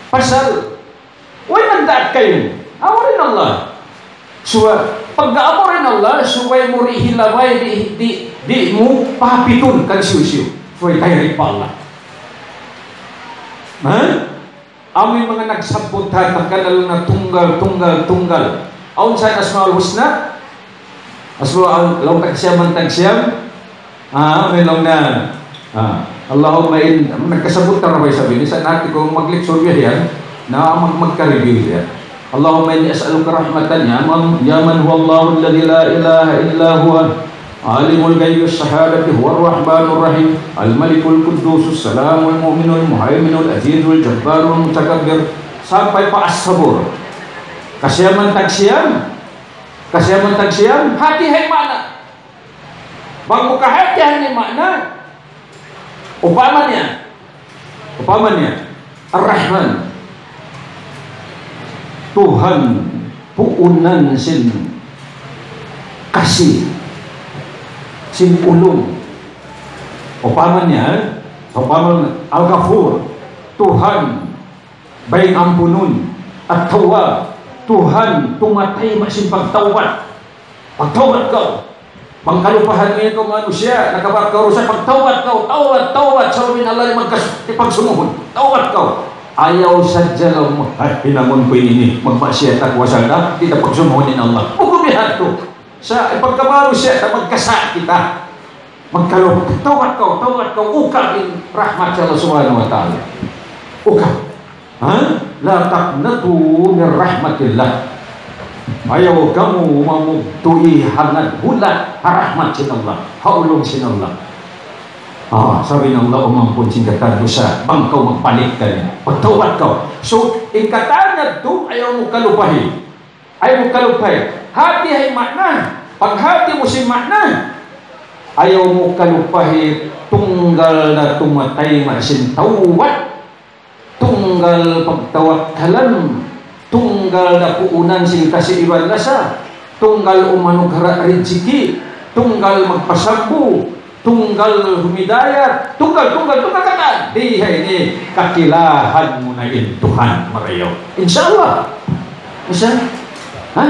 Pasal, huwag nandaat kayo. Awarin Allah. Suwa, pag-aamo rin Allah, suway mo rihilaway, di, di, di mo papitun kan susiyo. Suway tayo rin pa Allah. Ha? Amin mga nagsabutan, nagkanal na tunggal, tunggal, tunggal. Aun saan asmaul husna? Asmaul, lautag siyam, mantag siyam. Ah, may long na. Ah, Allahumma in, nagkasabot na rin sabihin. Sa natin kung mag-lecture yan, na mag-magka-review yan. Allahumma in as'aluka rahmatan ya man huwa Allahu alladhi la ilaha illa huwa alimul ghaibi wash-shahadati huwar rahmanur rahim al-malikul quddus as-salamul mu'minul muhaiminul azizul jabbarul mutakabbir sampai paas-sabur. Kasiyaman tagsiyan. Kasiyaman tagsiyan. Hati hay mana. Bago kahatihan ni makna upamannya upamannya Ar-Rahman Tuhan puunan sin kasih sin ulung upamannya upaman Al-Ghafur Tuhan baik ampunun At-Tawwab Tuhan tumatay masin pagtawad pagtawad kau pangkalupahan niya itong manusia nakabar karusan pagtawad kau tawad tawad sa umin Allah magpagsumuhon tawad kau ayaw sadya lang mo ay pinangon ko ini magmasyat at wasal na kita pagsumuhonin Allah pugumihan to sa ipagkamaro siya na magkasa kita magkalup tawad kau tawad kau ukap in rahmat sa Allah subhanahu wa ta'ala ukap ha la taqnatu min rahmatillah ayaw kamu mamugtui hangat bulat rahmat sinallah haulong sinallah ah, sabi ng Allah umampun singkatan dosa bang kau magpanik ka niya pagtawad kau so ikatan na doon ayaw mo kalupahin ayaw mo kalupahin hati ay makna paghati mo si makna ayaw mo kalupahin tunggal na tumatay masintawat tunggal pagtawakalan tunggal na puunan sing kasi iwan lasa tunggal umanughara riziki tunggal magpasambu tunggal humidayat tunggal tunggal tunggal kata diha ini kakilahan mo na in Tuhan marayaw insyaAllah insya ha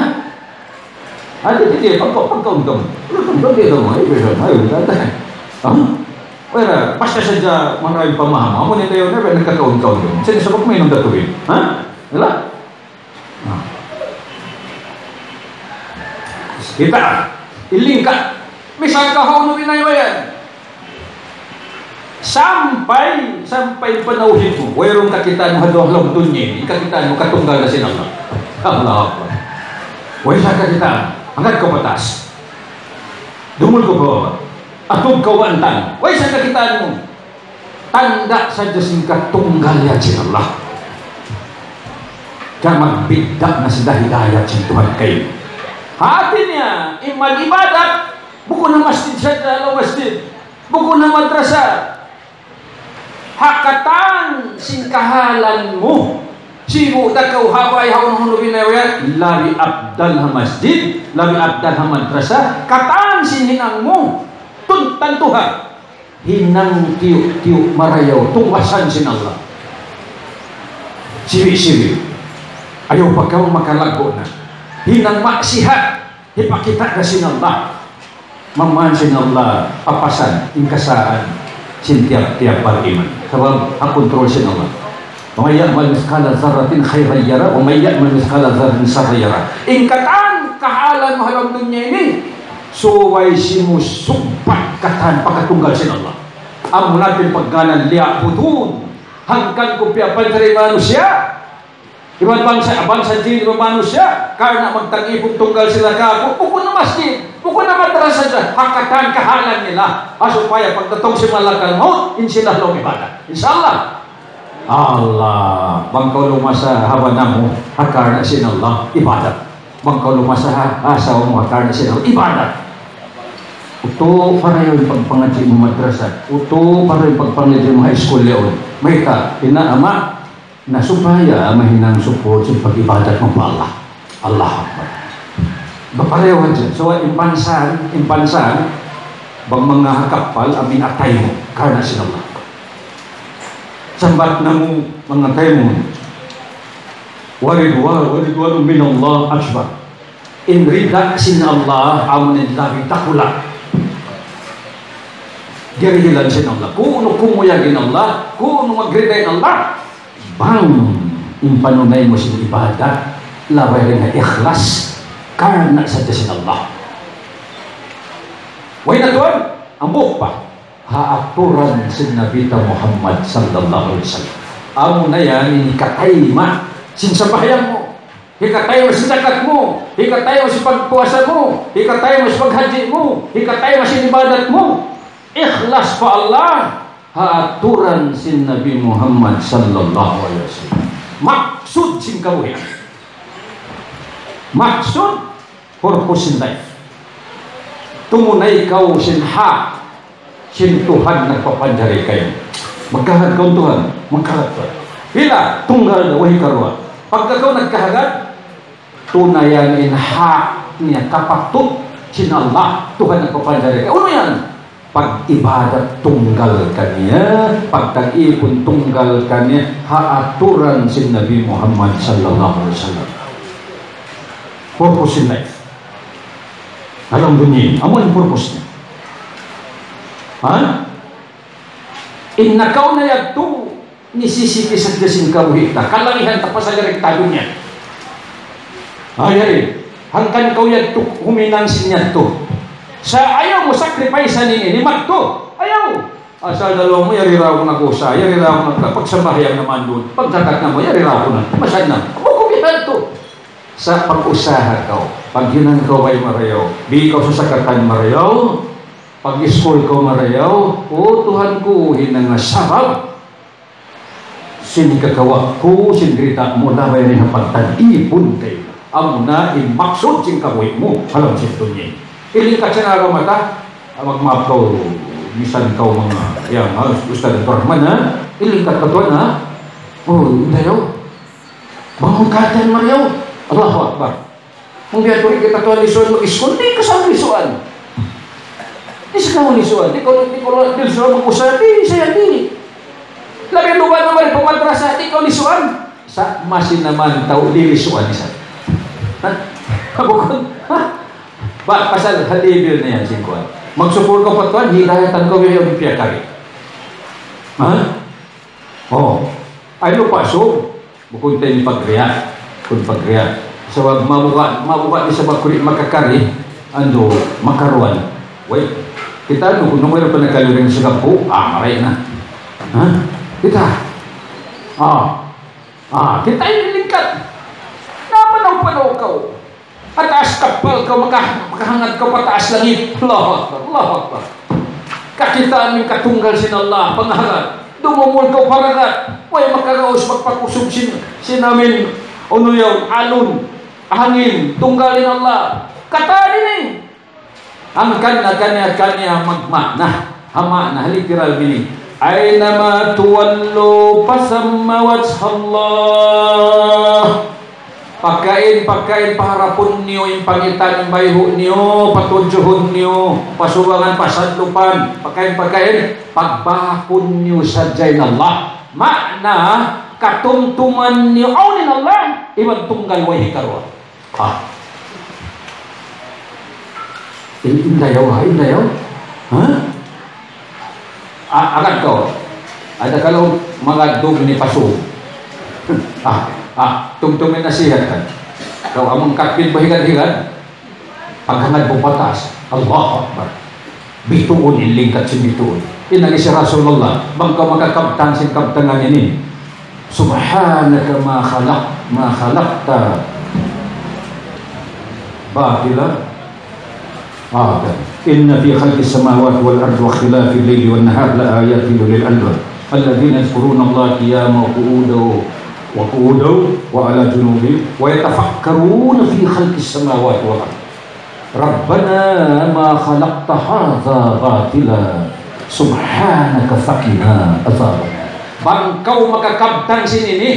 ada hindi pagkaw pagkaw pagkaw pagkaw dito mga ibigay ayun tatay wala basta sadya maraming pamahama mo nito yun never nagkakauntaw yun sinisabok mo yun ang datuin ha wala nah. Kita ilingkat misal kahon ng inaywayan sampai sampai panauhin mo mayroong kakitaan mo hadohlang dunyin ikakitaan mo katunggal na sinama Allah Allah wala sa kakitaan hangat ka patas dumul ko ba atog kawantan wala sa kakitaan mo tanda sa Diyos katunggal yan sinama kaya magbidak na si dahidayat si Tuhan kayo hati niya mag-ibadat buko ng masjid siya dalawang masjid buko ng madrasa hakatan singkahalan mo simu takaw haway hawan hunubin na yan lari abdal ha masjid lari abdal ha madrasa kataan sinhinang mo tuntan Tuhan hinang tiyuk-tiyuk marayaw tuwasan sinallah siwi-siwi ayaw pa kang makalago na hinang maksihat ipakita na sinallah mamahan sinallah papasan ingkasaan sintiap-tiap pag-iman sabang ang kontrol sinallah umayyak maniskala zaratin khayrayara umayyak maniskala zaratin sarayara ingkatan kahalan mahalang dunya ini suway sinusumpat katan pagkatunggal sinallah ang natin pagganan liya putun hanggang kumpiyapan dari manusia ibang bangsa, bangsa din, ibang manusia karena magtangipong tunggal sila ka puko na masjid, puko na madrasa dyan hakatan kahalan nila asupaya pagtatong si Malakal Maut insilah long ibadah, inshallah Allah bangkaw lumasa hawa na mo hakarna sinallah, ibadah bangkaw lumasa asawa mo hakarna sinallah, ibadah uto para yung pagpangadji mo madrasa uto para yung pagpangadji mo high school leon may ka, inaama na supaya mahinang support sa pag-ibadat ng Allah Allah Akbar baparewan dyan so impansan impansan bang mga hakapal amin atay mo karna sinallah sambat na mo mga atay mo waridwa waridwa minallah asbar inrida sinallah amunin labi takulak dirihilan sinallah kung ano kumuyagin Allah kung ano magridain Allah bang impanunay mo sa ibadat laway rin na ikhlas karna sa Diyos Allah way na doon ambuh pa haaturan sin Nabi Muhammad sallallahu alaihi wasallam. Amo na yan ikatay ma sin sa bayan mo, ikatay mo sa zakat mo, ikatay mo sa pagpuasa mo, ikatay mo sa paghaji mo, ikatay mo sa ibadat mo. Ikhlas pa Allah haaturan sin Nabi Muhammad sallallahu alaihi wasallam. Maksud sin kabuhay, maksud purpose in life. Tumunay ikaw sin ha sin Tuhan nagpapanjari kayo. Magkahat ka Tuhan, magkahat ka bila tunggal na wahi karuan. Pagka kau nagkahagat, tunayan in hak niya kapatut sin Allah, Tuhan nagpapanjari kayo. Ano yan? Pag-ibadat tunggal kanya, pagtag-ipon tunggal kanya, haaturan sin Nabi Muhammad sallallahu alaihi wasallam. Purpose in life. Alam bunyin, amo yung purpose niya. Ha? Innakaw na yagto ni sisipisat kasing kabuhita, kalalihan tapas sa direktado niya. Ayari, hangkan kau yagto, huminansin yagto. Sa ayaw mo, sacrifice ni ini, magto, ayaw. Sa dalawa mo, yari raw ko na kusa, yari raw ko na kusa, pagsabahayang naman doon, pagdagat na mo, yari raw ko na, masad na, bukubihan to. Sa pag-usaha kau, pag yun kau ay marayaw, di ikaw susakatan marayaw, pag-iskol kau marayaw, o Tuhan ko, hinangasarap, sinikagawa ko, sinigrita mo, labay na yung pagtag-ibon kayo. Amo na, imaksod sin kabuhay mo, alam siya ito niya. Ilikat siya na aramata, magmaap kau, misan kau mga, yan, ustad at parman ha, ilikat ka doon ha, o, tayo, bangungkatan marayaw, Allahu Akbar. Kung diyan tuloy kita tuwa nisuan mag-iskol, di ka saan nisuan. Di sa kamo nisuan. Di ko nisuan mag-usahan. Di saya di. Labi luwan naman pumadrasa. Di ko nisuan. Sa masin naman tao, di nisuan isa. Ha? Kabukon? Ha? Ba, pasal halibil na yan, singkuan. Magsupur ko pa tuwan, hinahatan ko yung piyakari. Ha? Oo. Ay lupaso. Bukong tayo pag-react. Kung pagkaya sa so, mabuhat mabuhat sa pagkulit makakari ando makaruan wait kita ano kung mayroon pa nakaluring sa kapo ah maray na ha kita ah ah kita inilingkat napanaw panaw ka pataas kapal ka maka, makahangad ka pataas langit. Allahu Akbar, Allahu Akbar. Kakitaan yung katunggal sin Allah pangarap dumumul ka parangat way makaraos magpakusog sin sinamin Ono yung alun, hangin, tunggalin Allah. Katalin eh. Ang kanya-kanya-kanya magmana. Hamana, literal meaning. Ay nama tuwallo pasamawats Allah. Pagkain, pagkain, paharapon niyo, impangitan, imbayho niyo, patunjuhon niyo, pasubangan, pasadlupan. Pagkain, pagkain, pagbahakon niyo sa jain Allah. Makna, katumtuman niyo, awnin Allah. Ibang tunggal wahi karwa. Ha? Indayaw ha? Indayaw? Ha? Agad ka o. Ada ka lang mga dog ni Paso. Ha? Ha? Tungtungin na siya ka. Kau among kapit bahigan-higan. Paghangad mong patas. Allahu Akbar. Bituon ilingkat si bituon. Inagi si Rasulullah. Bangka makakabtan si kabtangan ini. Subhanaka ma khalaq ma khalaqta batila aada inna fi khalqi samawati wal ardi wa ikhtilafi al-layli wan nahari la ayatin lil albab alladhina yadhkuruna Allaha qiyaman wa qu'udan wa qu'udan wa 'ala junubihim wa yatafakkaruna fi khalqi samawati wal ardi rabbana ma khalaqta hadha batila subhanaka faqina adhaban. Bang kau makakabtang sini ni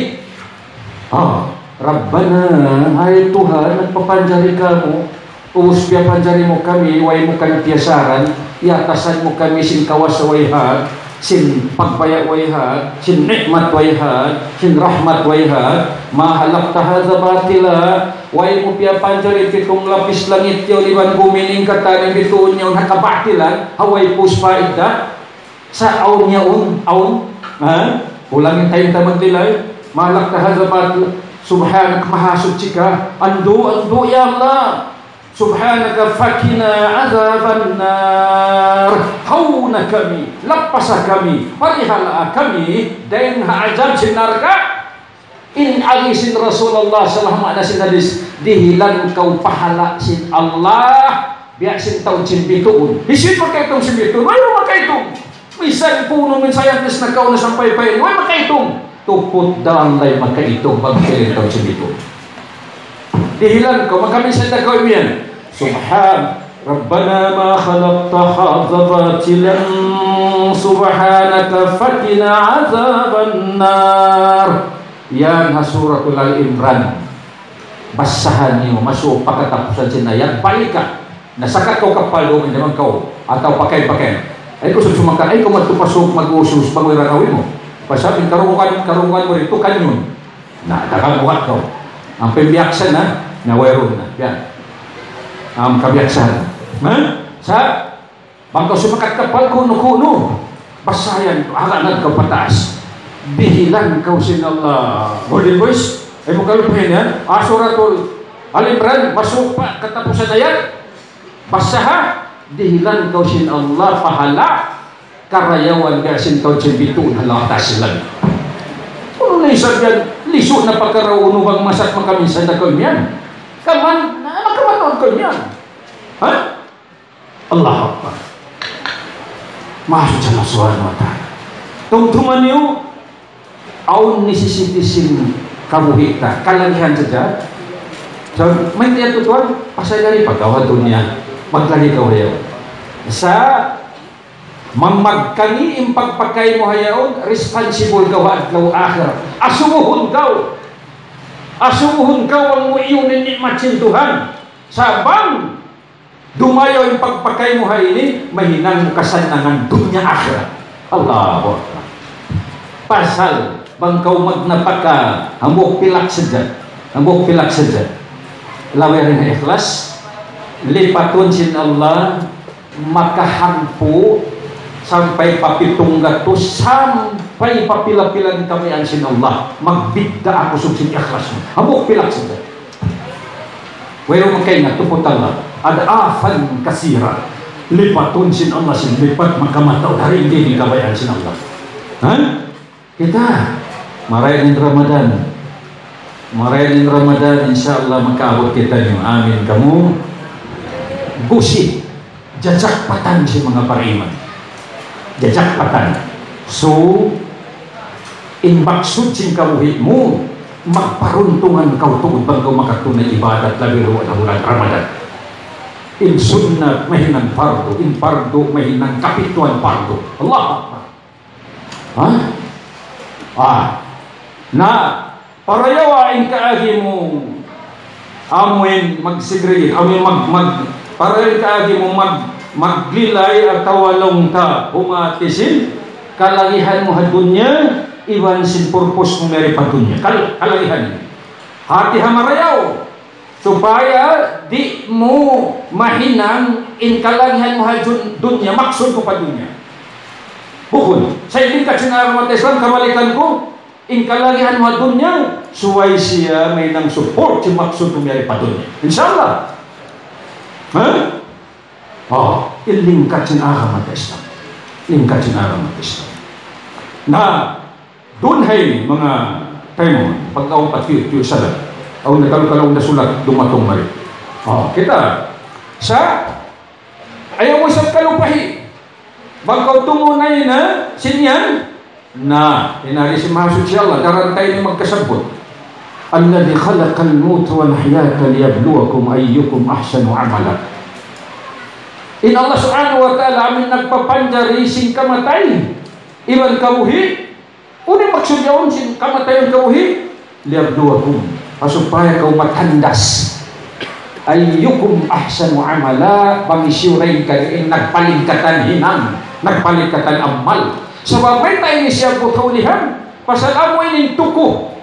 ah, Rabbana ay Tuhan nagpapanjari ka mo uusbya panjari mo kami way mo kami piyasaran iatasan mo kami sin kawas wayhan sin pagpaya wayhan sin nikmat wayhan sin rahmat wayhan mahalak tahadza batila way mo piyapanjari pitong lapis langit yo liban gumining katanin bituon yo nakabatilan haway puspa idda sa aun niya un aun ha? Ulangin tayong tamang tilay malak tahazabat subhanak mahasud chika ando ando ya Allah Subhanaka fakina azaban nar. Hauna kami, lapasa kami, parihala kami dan haajab sinarka. In alisin Rasulullah sallallahu alaihi wasallam dihilan kau pahala sin Allah. Biasin tahu cimbituun. Bisin pakai tong cimbituun. Ayo pakai tong. Misan puno min sayang tis nakauna sampai pain. Ayo pakai tong. Tukut dalam lain pakai itong pakai tong cimbituun. Dihilang ko, magkamisanda ko imian. Subhan Rabbana ma khalaqta hadha batilan subhanaka fakina azaban nar. Yan hasuratul al-imran. Basahan niyo, masuk pagkatapusan sinayang. Balikan, nasakat ko kapalo naman kau. Atau pakai-pakai. Ay ko susumakan, ay ko matupasok mag-usus pag-wirakawin mo. Pasabing karungan, karungan mo rito kanyon. Nakakamuhat ko. Ang pembiaksan na, nawairun na. Yan. Ang kabiaksan. Ha? Sa, bangkaw sumakat kapal, kuno-kuno. Basayan, akanag ka pataas. Bihilan kau sinallah. Golden voice, ay mo kalupuhin yan. Asuratul Al-Imran, masupa, katapusan na yan. Basaha, dihilan kau sinallah, pahala. Karayawan ka sintaw simbitun, halatas lang. Ano na isang yan? Lisok na pagkarauno bang masat magkaminsan na kanyan. Kaman, nakakamanoon kanyan. Ha? Allah Akbar. Maasod sa nasuhan mo tayo. Tungtungan niyo, aun nisisitisin kabuhi ka. Kalangihan saja. So, may tiyan tutuan, pasay na rin pagkawa doon niya. Magkaligaw hayaw. Sa mamagkani ang pagpakain mo hayaon, responsible gawa at gawa akhirat. Asumuhon kau. Asumuhon kau ang mo iyong ninimat sin Tuhan. Sabang dumayo ang pagpakain mo hayini, mahinang kasanangan dunya akhirat. Allahu Akbar. Pasal bangkaw magnapaka, hambok pilak sedyan. Hambok pilak sedyan. Lawerin na ikhlas, lipatun sin Allah, makahampu sampai papitong gatos sampai papila-pilan kami ang sinallah magbigda ako sub siniaklas mo hambok pilak sila wero makay nga tuputan lang ad-afan kasira lipatun sinallah sinlipat magkamataw hari hindi ni kabayan sinallah ha? Kita marayan in Ramadan marayan in Ramadan insyaAllah makaabot kita niyo amin kamu gusi jajakpatan si mga pariman jajakpatan. So, inbaksud sin kabuhi mo, magparuntungan kau tuod bang kau makatunay ibadat labiro at bulan Ramadan. In sunnat mahinang fardo, in fardo mahinang kapituan fardo. Allah Akbar. Ha? Ah. Na, parayawain kaagi mo, amin magsigregin, amin mag, mag, parayawain kaagi mo mag, maglilay at tawalong ta umatisin kalagihan mo hadunya iwan sin purpose mo meri padunya Kal kalagihan hati hamarayaw supaya di mo mahinang in kalagihan mo hadunya maksud ko padunya bukod sa ibigkat sinarang Islam kabalikan ko in kalagihan mo hadunya suway siya may nang support si maksud mo meri padunya inshallah ha? Oh, ilingkatin aramat Islam. Ilingkatin aramat Islam. Na, dunhay mga tayo, pagkaong patiyo salat, o nagkalong-kalong na sulat, dumatong mali. Oh, kita, sa, ayaw mo isang kalupahi, bangkaw tungunay na, sinyan, na, inari si Mahasud siya Allah, darantay niyong magkasabot. Alladhi khalaqal mut wal hayata liyabluwakum ayyukum ahsanu amala. In Allah subhanahu wa ta'ala amin nagpapanjari sing kamatay iwan kabuhi unang maksud yaon sing kamatay ang kabuhi liabduwakum supaya kau matandas ayyukum ahsanu amala pangisiurain ka in nagpalingkatan hinang nagpalingkatan amal sabab may tayo siya po kaulihan pasal amoy ning tuko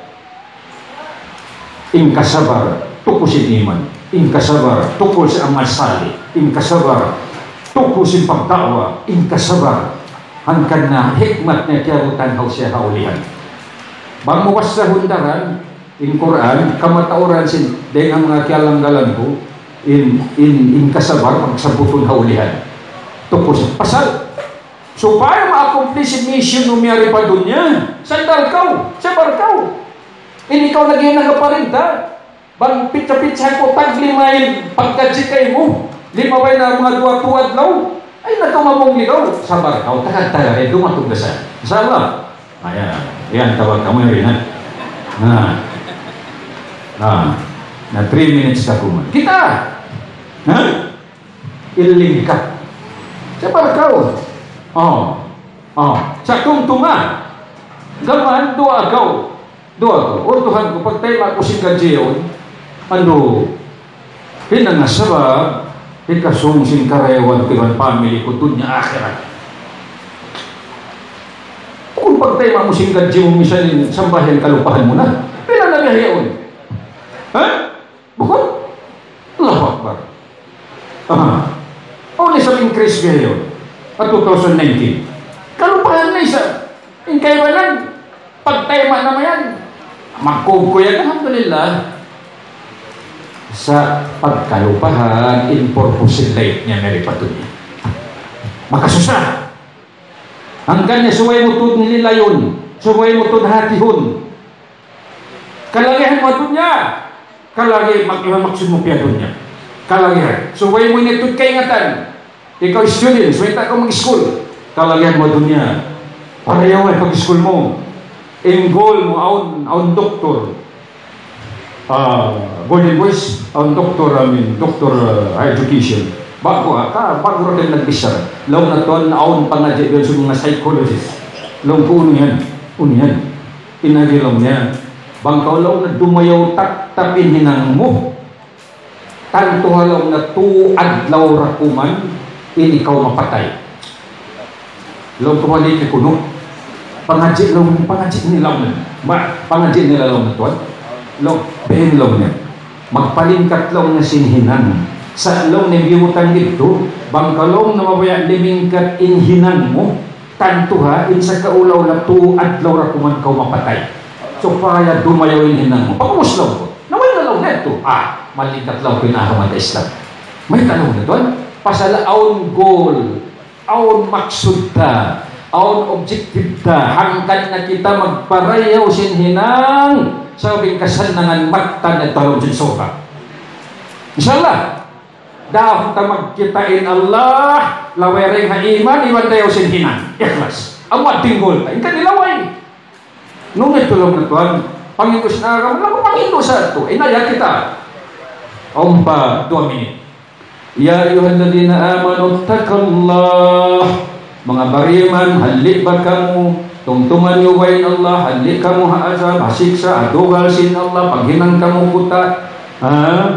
in kasabar tuko siniman in kasabar tuko si amal sali in kasabar tukusin pagtawa, inkasabar, hanggang na hikmat na kiarutan hao siya haulihan. Bang mawas sa hundaran, in Quran, kamatauran sin, dahil ang mga kialanggalan ko, in in, in kasabar ang sabutong haulihan tungkol sa pasal. So para ma-accomplish mission umiyari pa doon niya sa darkaw, sa barkaw, in ikaw naging nagaparinta bang pitsa-pitsa ko taglimayin pagkajikay mo limaway na mga duwa-tuwad law ay nagkamamong ligaw sa barkaw takagtala ay dumatugdasan sa Allah. Ayan, ayan tawag ka mo yun ha na na na three minutes na kuman kita ha ilingkat sa barkaw. Oh, oh. Sa tungtunga gaman doa gaw doa gaw orduhan ko pag tayo makusing ganjiyon ano pinangasabab ikasong singkarewan tiwan family ko dun niya akhirat kung pag tayo makusing ganjiyon misalin sambahin kalupahan mo na pinanamihayon ha? Bukod? Allahu Akbar. Aha. Only sabing Chris ngayon two thousand nineteen. Kalupahan na isa. Yung kaiwanan, pagtayma naman yan. Magkukuyan, alhamdulillah. Sa pagkalupahan, in purpose in life niya, Mary Patunia. Makasusa. Hanggang niya, suway mo ito nila yun. Suway mo ito hatihon. Kalagihan mo ito niya. Kalagihan, mag-iwamaksimupya doon niya. Kalagihan. Suway mo ito kaingatan. Ikaw student, suwenta ka mag-school. Kalagyan mo doon niya. Pareyaw ay pag-school mo. Enroll mo, aon, aon doktor. Uh, golden voice, aon doktor, I mean, doktor uh, education. Bago ha, ka, bago rin nag-isar. Laon na toon, aon pa na dyan sa mga psychologist. Laon ko, ano yan? Ano yan? Inagilaw niya. Bangkaw laon na dumayaw, tak-tapin hinang mo. Tanto halaw na tuad laura kuman, in ikaw mapatay. Law tumalik ni kuno. Pangajit law, pangajit ni law na. Pangajit nila law na tuwan. Law, ben law na. Magpalingkat law na sinhinan. Sa law na bimutan dito, bangkalong na mabaya limingkat inhinan mo, tantuha, in sa kaulaw na tuad law na kuman kau mapatay. So, kaya dumayaw inhinan mo. Pagmuslaw ko. Naway na law na ito. Ah, malingkat law pinahamad Islam. May tanong na tuwan. Pasala aon goal, aon maksud ta, aon objective ta, hangkan na kita magparayaw sinhinang sabing kasanangan matan at talong sinsoka. Inshallah, dahil ta magkitain Allah, lawereng ha iman, iwan tayo sinhinang. Ikhlas. Ang mating goal ta, ikan nilaway. Nung itulong na tuwan, Panginoon na aram, lang Panginoon sa ito, inaya kita. Omba, dua minit. Ya ayuhalladina amanu takallah. Mga bariman, halik ba kamu? Tungtungan yuwain Allah, halik kamu haazab, hasiksa, adugal sin Allah, paghinang kamu kuta.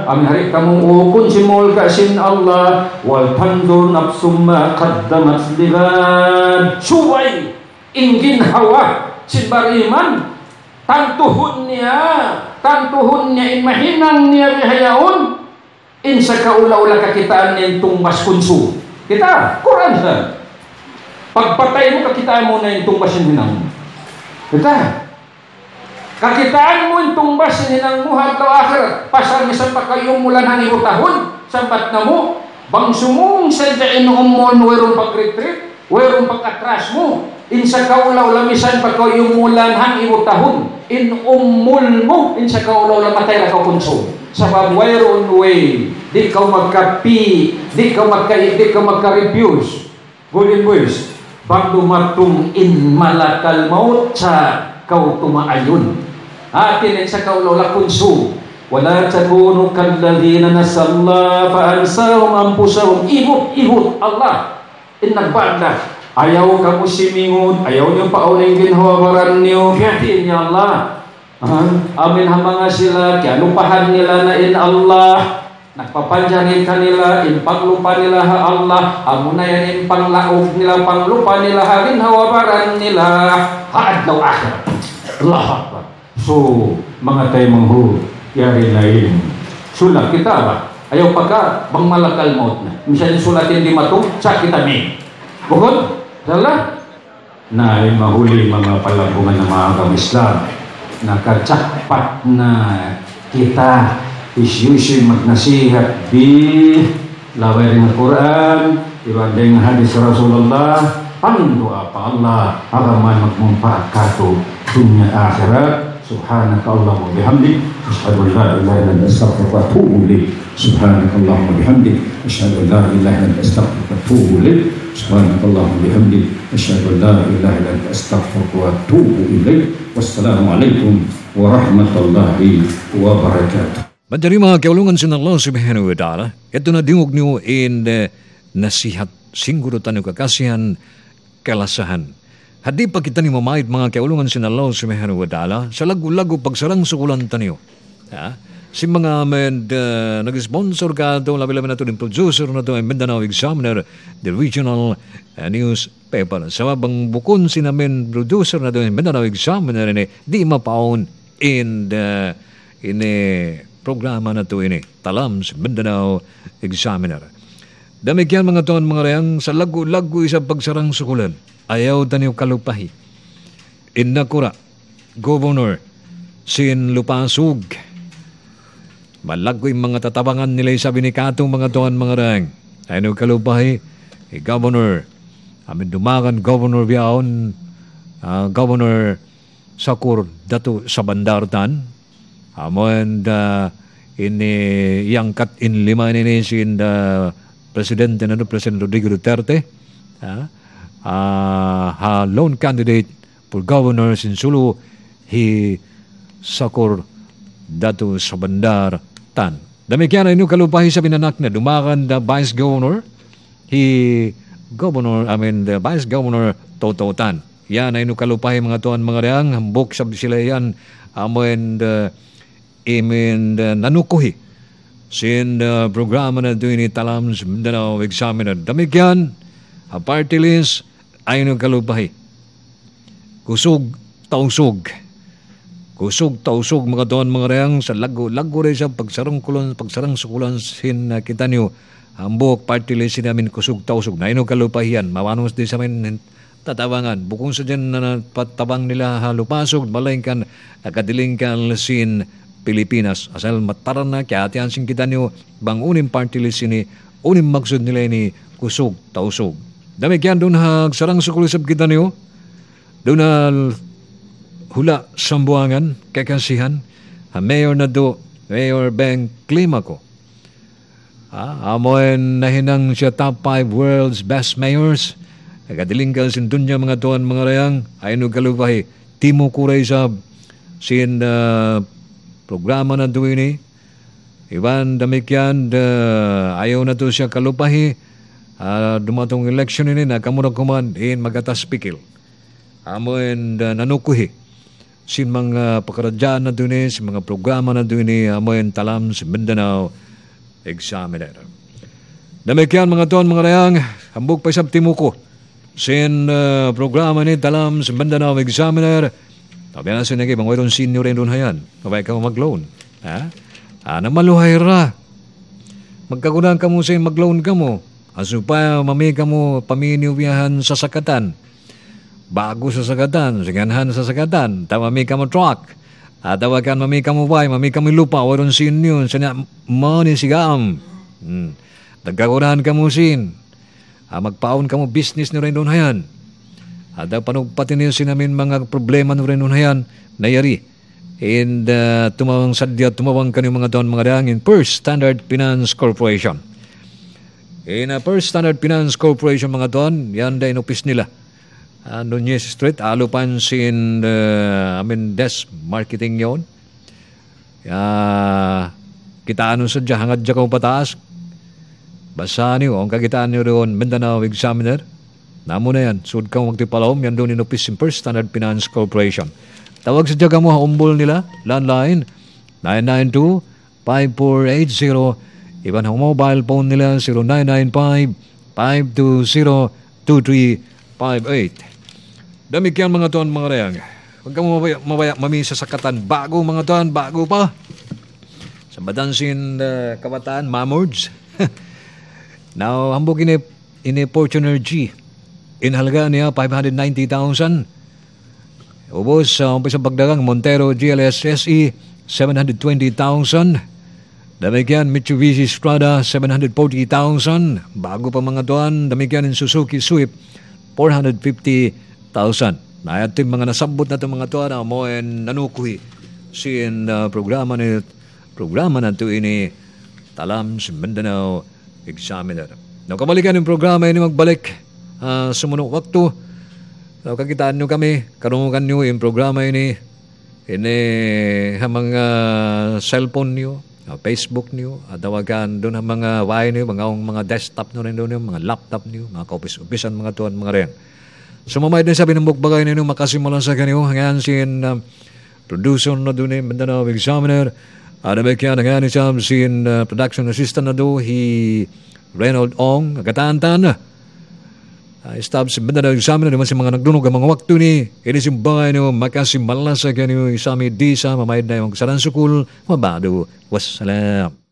Amharik kamu ukun simul ka sin Allah, wal pandur napsumma qaddamat liban. Suway, ingin hawa, sin bariman. Tantuhun niya, tantuhun niya, inmahinang niya bihayaun. In sa kaula-ula kakitaan nitong mas kunso. Kita, Quran sa. Pagpatay mo, kakitaan mo na itong mas hinang. Kita, kakitaan mo itong mas hinang mo hanggang akhirat. Pasang isang pakayong mula ng ihutahon. Sambat na mo, bang sumung sadyain noong mo, mayroong pag-retreat, mayroong pag-atras mo. In sa kaula-ula, misan pakayong mula ng ihutahon. In umul mo, in sa kaula-ula, matay na kakunso. Sabab mayroon way di ka magkapi, di ka magka-refuse, di ka magka-refuse. Golden voice, bang dumatong in malakal maut sa kau tumaayon. Atin sa kaulawla kunso. Wala takuno kalladina nasalla faansahum ampusahum. Ihut, ihut, Allah. In nagbaanda. Ayaw ka mo simingon, ayaw niyo pauling ginhawaran niyo. Katiin niya Allah. Amin ha mga sila, kaya lupahan nila na in Allah, nagpapanjangin ka nila, in panglupa nila ha Allah, amuna yan in panglaog nila, panglupa nila ha, ginhawabaran nila, haadlaw akhirat. Allahu Akbar. So, mga tayo mong hu, yari na yun. Sulat kita ba? Ayaw pagka, bang malakal maut na. Misalin sulatin lima to, sa kita may. Bukod? Salah? Na ay mahuli mga palabungan ng mga Islam. Nakacakpat na kita isu-isu magnasihat di lawarin Al-Quran dibanding hadis Rasulullah, pantua apa Allah alaman magmumpa katu dunia akhirat. Subhanakallahumma bihamdik asyhadu an la ilaha illa anta astaghfiruka wa atubu ilaik. Subhanakallahumma bihamdik asyhadu an la ilaha illa anta astaghfiruka wa atubu ilaik. Subhanakallahumma bihamdik asyhadu an la ilaha illa anta astaghfiruka wa atubu ilaik. Wassalamu alaikum warahmatullahi wabarakatuh. Dari mga kaulungan sa Allah subhanahu wa ta'ala, ito na dingog niyo in uh, nasihat, singgurutan niyo kakasihan, kalasahan. Hadi pa kita ni mamayit mga kaulungan sa Allah subhanahu wa ta'ala, sa lagu-lagu pagsarang sukulan tanyo. Ha? Si mga med, uh, nag-sponsor ka ito, labi-labi na ito din producer na ito, Mindanao Examiner, the regional uh, news paper. Sa mabang bukon si namin producer na ito, Mindanao Examiner, ini, di mapaon in the, in the, programa na ito ini, Talams Mindanao Examiner. Damikyan mga taon mga rayang, sa lagu-lagu isang pagsarang sukulan, ayaw taniw kalupahi. Inakura, Governor, sin lupasug. Malagoy mga tatabangan nila sabi ni katong mga taon mga rayang, ayaw kalupahi, eh, Governor, amin dumakan Governor Biaon, uh, Governor Sakur Datu sa Bandartan, amon da ini yang kat in lima ini sin da president na do president Rodrigo Duterte ah ha lone candidate for governor sin Sulu he Sakur Datu sa Bandartan. Damikian inu kalupahi sa binanak na dumakan da vice governor he governor I mean the vice governor Toto Tan. Yan inu kalupahi mga tuan mga reyang hambok sab sila yan amon da Imin uh, nanukuhi sin uh, programa na ito ni Talams Mindanao Examiner. Damikyan, a party list ay nung kalupahi. Kusog, tausog. Kusog, tausog mga doon mga reyang sa lago-lago rin sa pagsarang kulon, pagsarang sukulan sin uh, kita niyo. Hambok, party list sin namin kusog, tausog. Na inong kalupahi yan. Mawanos din sa amin tatabangan. Bukong sa dyan na patabang nila halupasog, malaykan, nakadilingkan sin Pilipinas. Asal mataran na kaya ati ansing kita niyo bang unim party list ini unim maksud nila ini kusog tausog. Damikyan doon hag sarang sukulisab kita niyo doon na hula sambuangan kakasihan ha, mayor na do mayor Beng Klimako ha, amoen nahinang siya top five world's best mayors nagkadilingkal sin dunya mga tuan mga rayang ayun kalupahi Timo Kureisab sin uh, programa na ito ini. Iban damikyan, da, ayaw na ito siya kalupahi. Uh, dumatong election ini, nakamurakuman, in magatas pikil. Amo and uh, nanukuhi. Sin mga pakaradyaan na ito ini, sin mga programa na ito ini, amo and Talams Mindanao Examiner. Damikyan mga tuan, mga rayang, hambog pa isang timuko. Sin uh, programa ni Talams Mindanao Examiner, sabihan na sinagay, mga itong senior rin doon hayan. Kabay ka mag-loan. Ha? Anang maluhay ra. Magkagunan ka mo sa'yo, mag-loan ka mo. Aso pa, mami ka mo, paminiwiyahan sa sakatan. Bago sa sakatan, siganhan sa sakatan. Tama, mami ka mo truck. Atawakan, mami ka mo bay, mami ka mo lupa. Warong senior, sana money sigam. Hmm. Nagkagunan ka mo sin. Ha, magpaon ka mo, business nyo rin doon hayan. At panugpatin niyo sinamin mga problema nyo rin nun hayan, nayari. And uh, tumawang sadya, tumawang kanyo mga taon mga dahangin. First Standard Finance Corporation. In uh, First Standard Finance Corporation mga taon, yan da inopis nila. Uh, Nunez Street, alupansin, uh, I mean, desk marketing yon. Uh, kitaan nyo sadya, hangad dya kong pataas. Basahan niyo, ang kakitaan niyo doon, Mindanao Examiner. Namo na yan. Sud kang magtipalawom. Yan doon inopis in First Standard Finance Corporation. Tawag sa tiyaga mo haumbol nila. Landline nine nine two, five four eight zero. Iban ang mobile phone nila zero nine nine five, five two zero, two three five eight. Damik yan mga tuan mga reyang. Huwag kang mabaya, mabaya mami sa sakatan. Bago mga tuan. Bago pa. Sa Badansin uh, Kabataan. Mamords. Now, hambog ini, ini Fortuner G. Inhalaga niya five hundred ninety thousand. Ubos sa uh, umpisang pagdagang Montero G L S S E seven hundred twenty thousand. Demikian Michuvisi Strada, seven hundred forty thousand. Bago pa mga tuan, demikian yung Suzuki Swift, four hundred fifty thousand. Na ito yung mga nasabot na ito mga tuan, mo and nanukuhi. Siin uh, programa na programa na ito ini talam si Mindanao Examiner. Now, kamalikan yung programa ini magbalik uh, sumunok waktu. Now, kakitaan nyo kami, karungukan nyo yung programa ini, ini hamang uh, cellphone nyo, Facebook niyo, at tawagan doon ang mga wire niyo, mga, mga desktop niyo rin doon niyo, mga laptop niyo, mga kaupis-upisan, mga tuwan, mga rin. Sumamay din sa binumbukbagay niyo, makasimulan sa kanyo, hangaan sin uh, producer na doon niyo, Mindanao Examiner, at nabikyan, hangaan siya sin uh, production assistant na doon, hi Reynold Ong, kataantan na. Uh, Stab si Mindanao Examiner, naman si mga nagdunog ang mga waktu ni, inisimbangay niyo, makasimala sa kanyo, isami di sa mamayad na yung saran sukul, mabado, wassalam.